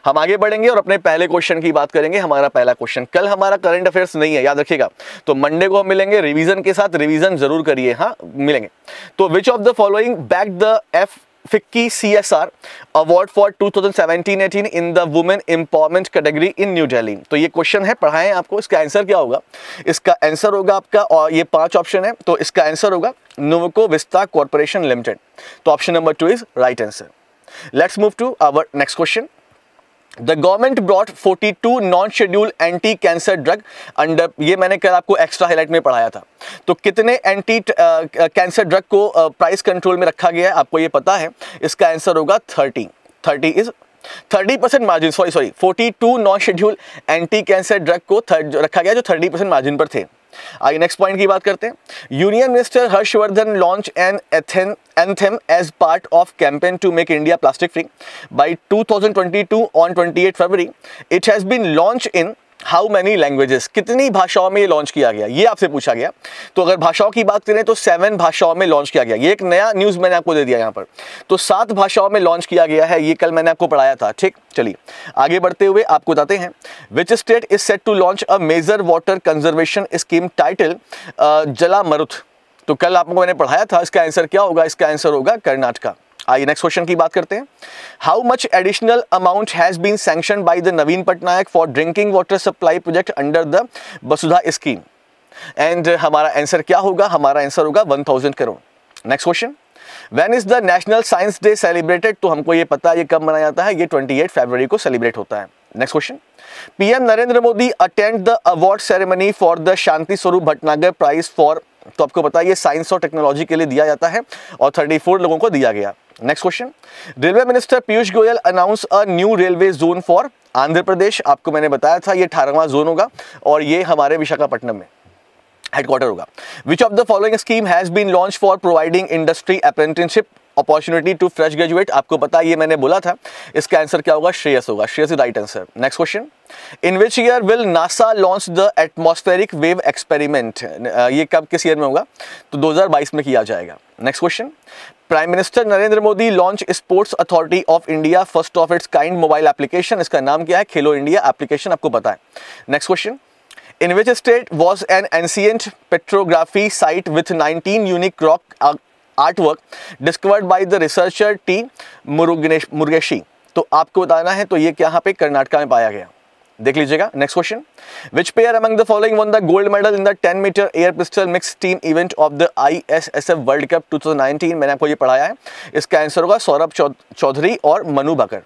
हम आगे बढ़ेंगे और अपने पहले क्वेश्चन की बात करेंगे। हमारा पहला क्वेश्चन, कल हमारा करंट अफेयर्स नहीं है याद रखिएगा, तो मंडे को हम मिलेंगे रिवीजन के साथ, रिवीजन जरूर करिए, हाँ मिलेंगे। तो which of the following bag the FIKKI CSR Award for 2017-18 in the Women Empowerment category in New Delhi। तो ये क्वेश्चन है, पढ़ाएं आपको। इसका आंसर क्या होगा, इसका आंसर होगा आपका, और ये 5 ऑप्शन है, तो इसका आंसर होगा NUVCO Vista Corporation Limited। तो option number 2 is right answer. Let's move to our next question. The government brought 42 non-scheduled anti-cancer drug under, ये मैंने कल आपको एक्स्ट्रा हाईलाइट में पढ़ाया था। तो कितने एंटी कैंसर ड्रग को प्राइस कंट्रोल में रखा गया है आपको ये पता है, इसका आंसर होगा 30% मार्जिन, 42 non schedule anti cancer drug को रखा गया जो 30% मार्जिन पर थे। आगे नेक्स्ट पॉइंट की बात करते हैं। Union minister Harshvardhan launch an anthem as part of campaign to make India plastic free by 2022 on 28 February. It has been launch in how many languages, कितनी भाषाओं में ये लॉन्च किया गया ये आपसे पूछा गया। तो अगर भाषाओं की बात करें तो 7 भाषाओं में लॉन्च किया गया, ये एक नया न्यूज़ मैंने आपको दे दिया यहाँ पर। तो 7 भाषाओं में लॉन्च किया गया है, ये कल मैंने आपको पढ़ाया था। ठीक, चलिए आगे बढ़ते हुए आपको बताते हैं which state is set to launch a major water conservation scheme title Jala Maruth. तो कल आपको मैंने पढ़ाया था, इसका आंसर क्या होगा, इसका आंसर होगा कर्नाटका। आइए नेक्स्ट क्वेश्चन की बात करते हैं। How much additional amount has been sanctioned by the Naveen Patnaik for drinking water supply project under the Vasudha scheme, and हमारा आंसर क्या होगा, हमारा आंसर होगा 1000 crore. Next question, when is the national science day celebrated, तो हमको ये पता है ये कब मनाया जाता है, ये 28 फरवरी को सेलिब्रेट होता है। Next question, PM Narendra Modi attend the award ceremony for the Shanti Swarup Bhatnagar prize for, तो आपको पता है ये साइंस और टेक्नोलॉजी के लिए दिया जाता है और 34 लोगों को दिया गया। Next question, railway minister Piyush Goyal announce a new railway zone for Andhra Pradesh. आपको मैंने बताया था ये 18वां जोन होगा और ये हमारे विशाखापट्टनम में हेडक्वार्टर होगा। Which of the following scheme has been launch for providing industry apprenticeship opportunity to fresh graduate, आपको पता ये मैंने बोला था, इसका आंसर क्या होगा, श्रेयस होगा, Shreyas right answer. Next question, in which year will NASA launch the atmospheric wave experiment, ये कब किस ईयर में होगा, तो 2022 में किया जाएगा। Next question, prime minister Narendra Modi launch sports authority of India first of its kind mobile application, इसका नाम क्या है, खेलो इंडिया एप्लीकेशन, आपको पता है। Next question, in which state was an ancient petrography site with 19 unique rock artwork discovered by the researcher T Murugeshi, तो आपको बताना है, तो ये यहाँ पे कर्नाटका में पाया गया, देख लीजिएगा। Next question, which pair among the following won the gold medal in the 10 metre air pistol mix team event of the ISSF world cup 2019, मैंने आपको ये पढ़ाया है, इसका आंसर होगा सौरभ चौधरी और Manu Bhaker.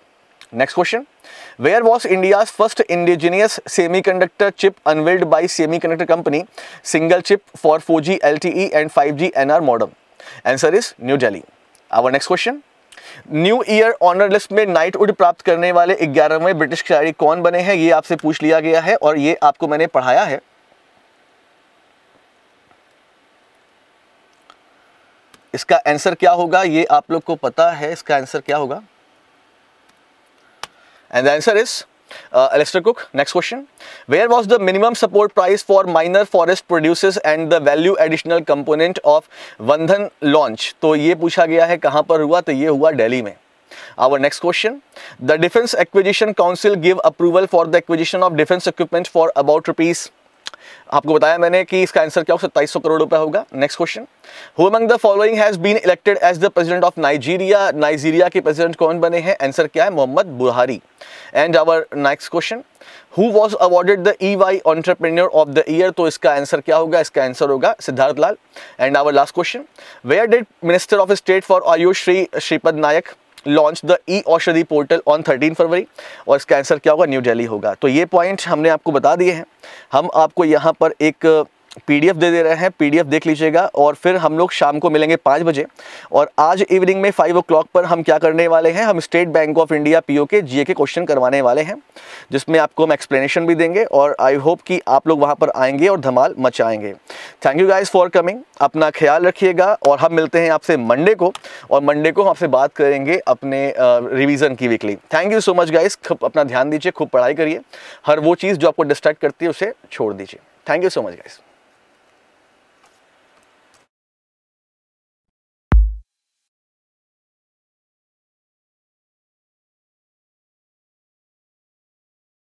Next question, where was India's first indigenous semiconductor chip unveiled by semiconductor company single chip for 4G LTE and 5G NR modem, answer is new Delhi. Our next question, new year honour list में knighthood प्राप्त करने वाले 11वें British खिलाड़ी कौन बने हैं, ये आपसे पूछ लिया गया है और ये आपको मैंने पढ़ाया है। इसका आंसर क्या होगा, ये आप लोग को पता है, इसका आंसर क्या होगा, and the answer is Alistair Cook। Next question, where was the minimum support price for minor forest produces and the value additional component of Bandhan launch, तो ये पूछा गया है कहाँ पर हुआ, तो ये हुआ दिल्ली में। Our next question, the Defence Acquisition Council give approval for the acquisition of defence equipment for about rupees आपको बताया मैंने कि इसका आंसर क्या होगा, 2700 करोड़ रुपए होगा। Next question, who among the following has been elected as the president of Nigeria, Nigeria के प्रेसिडेंट कौन बने हैं? आंसर क्या है? Mohammed Buhari. And our next question, who was awarded the EY entrepreneur of the year? तो इसका answer क्या होगा? इसका आंसर होगा Siddhartha Lal. And our last question, where did minister of state for AYUSH Shri Shripad Naik launch the e औषधि portal on 13 फरवरी? और इसका answer क्या होगा? न्यू दिल्ली होगा। तो ये पॉइंट हमने आपको बता दिए हैं। हम आपको यहाँ पर एक PDF दे रहे हैं, PDF देख लीजिएगा और फिर हम लोग शाम को मिलेंगे 5 बजे। और आज इवनिंग में 5 o'clock पर हम क्या करने वाले हैं, हम state bank of India PO के GA के क्वेश्चन करवाने वाले हैं, जिसमें आपको हम एक्सप्लेनेशन भी देंगे और आई होप कि आप लोग वहाँ पर आएंगे और धमाल मचाएंगे। Thank you guys for coming, अपना ख्याल रखिएगा और हम मिलते हैं आपसे मंडे को, और मंडे को आपसे बात करेंगे अपने रिविज़न की weekly. Thank you so much guys, खूब अपना ध्यान दीजिए, खूब पढ़ाई करिए, हर वो चीज़ जो आपको डिस्ट्रैक्ट करती है उसे छोड़ दीजिए। Thank you so much guys.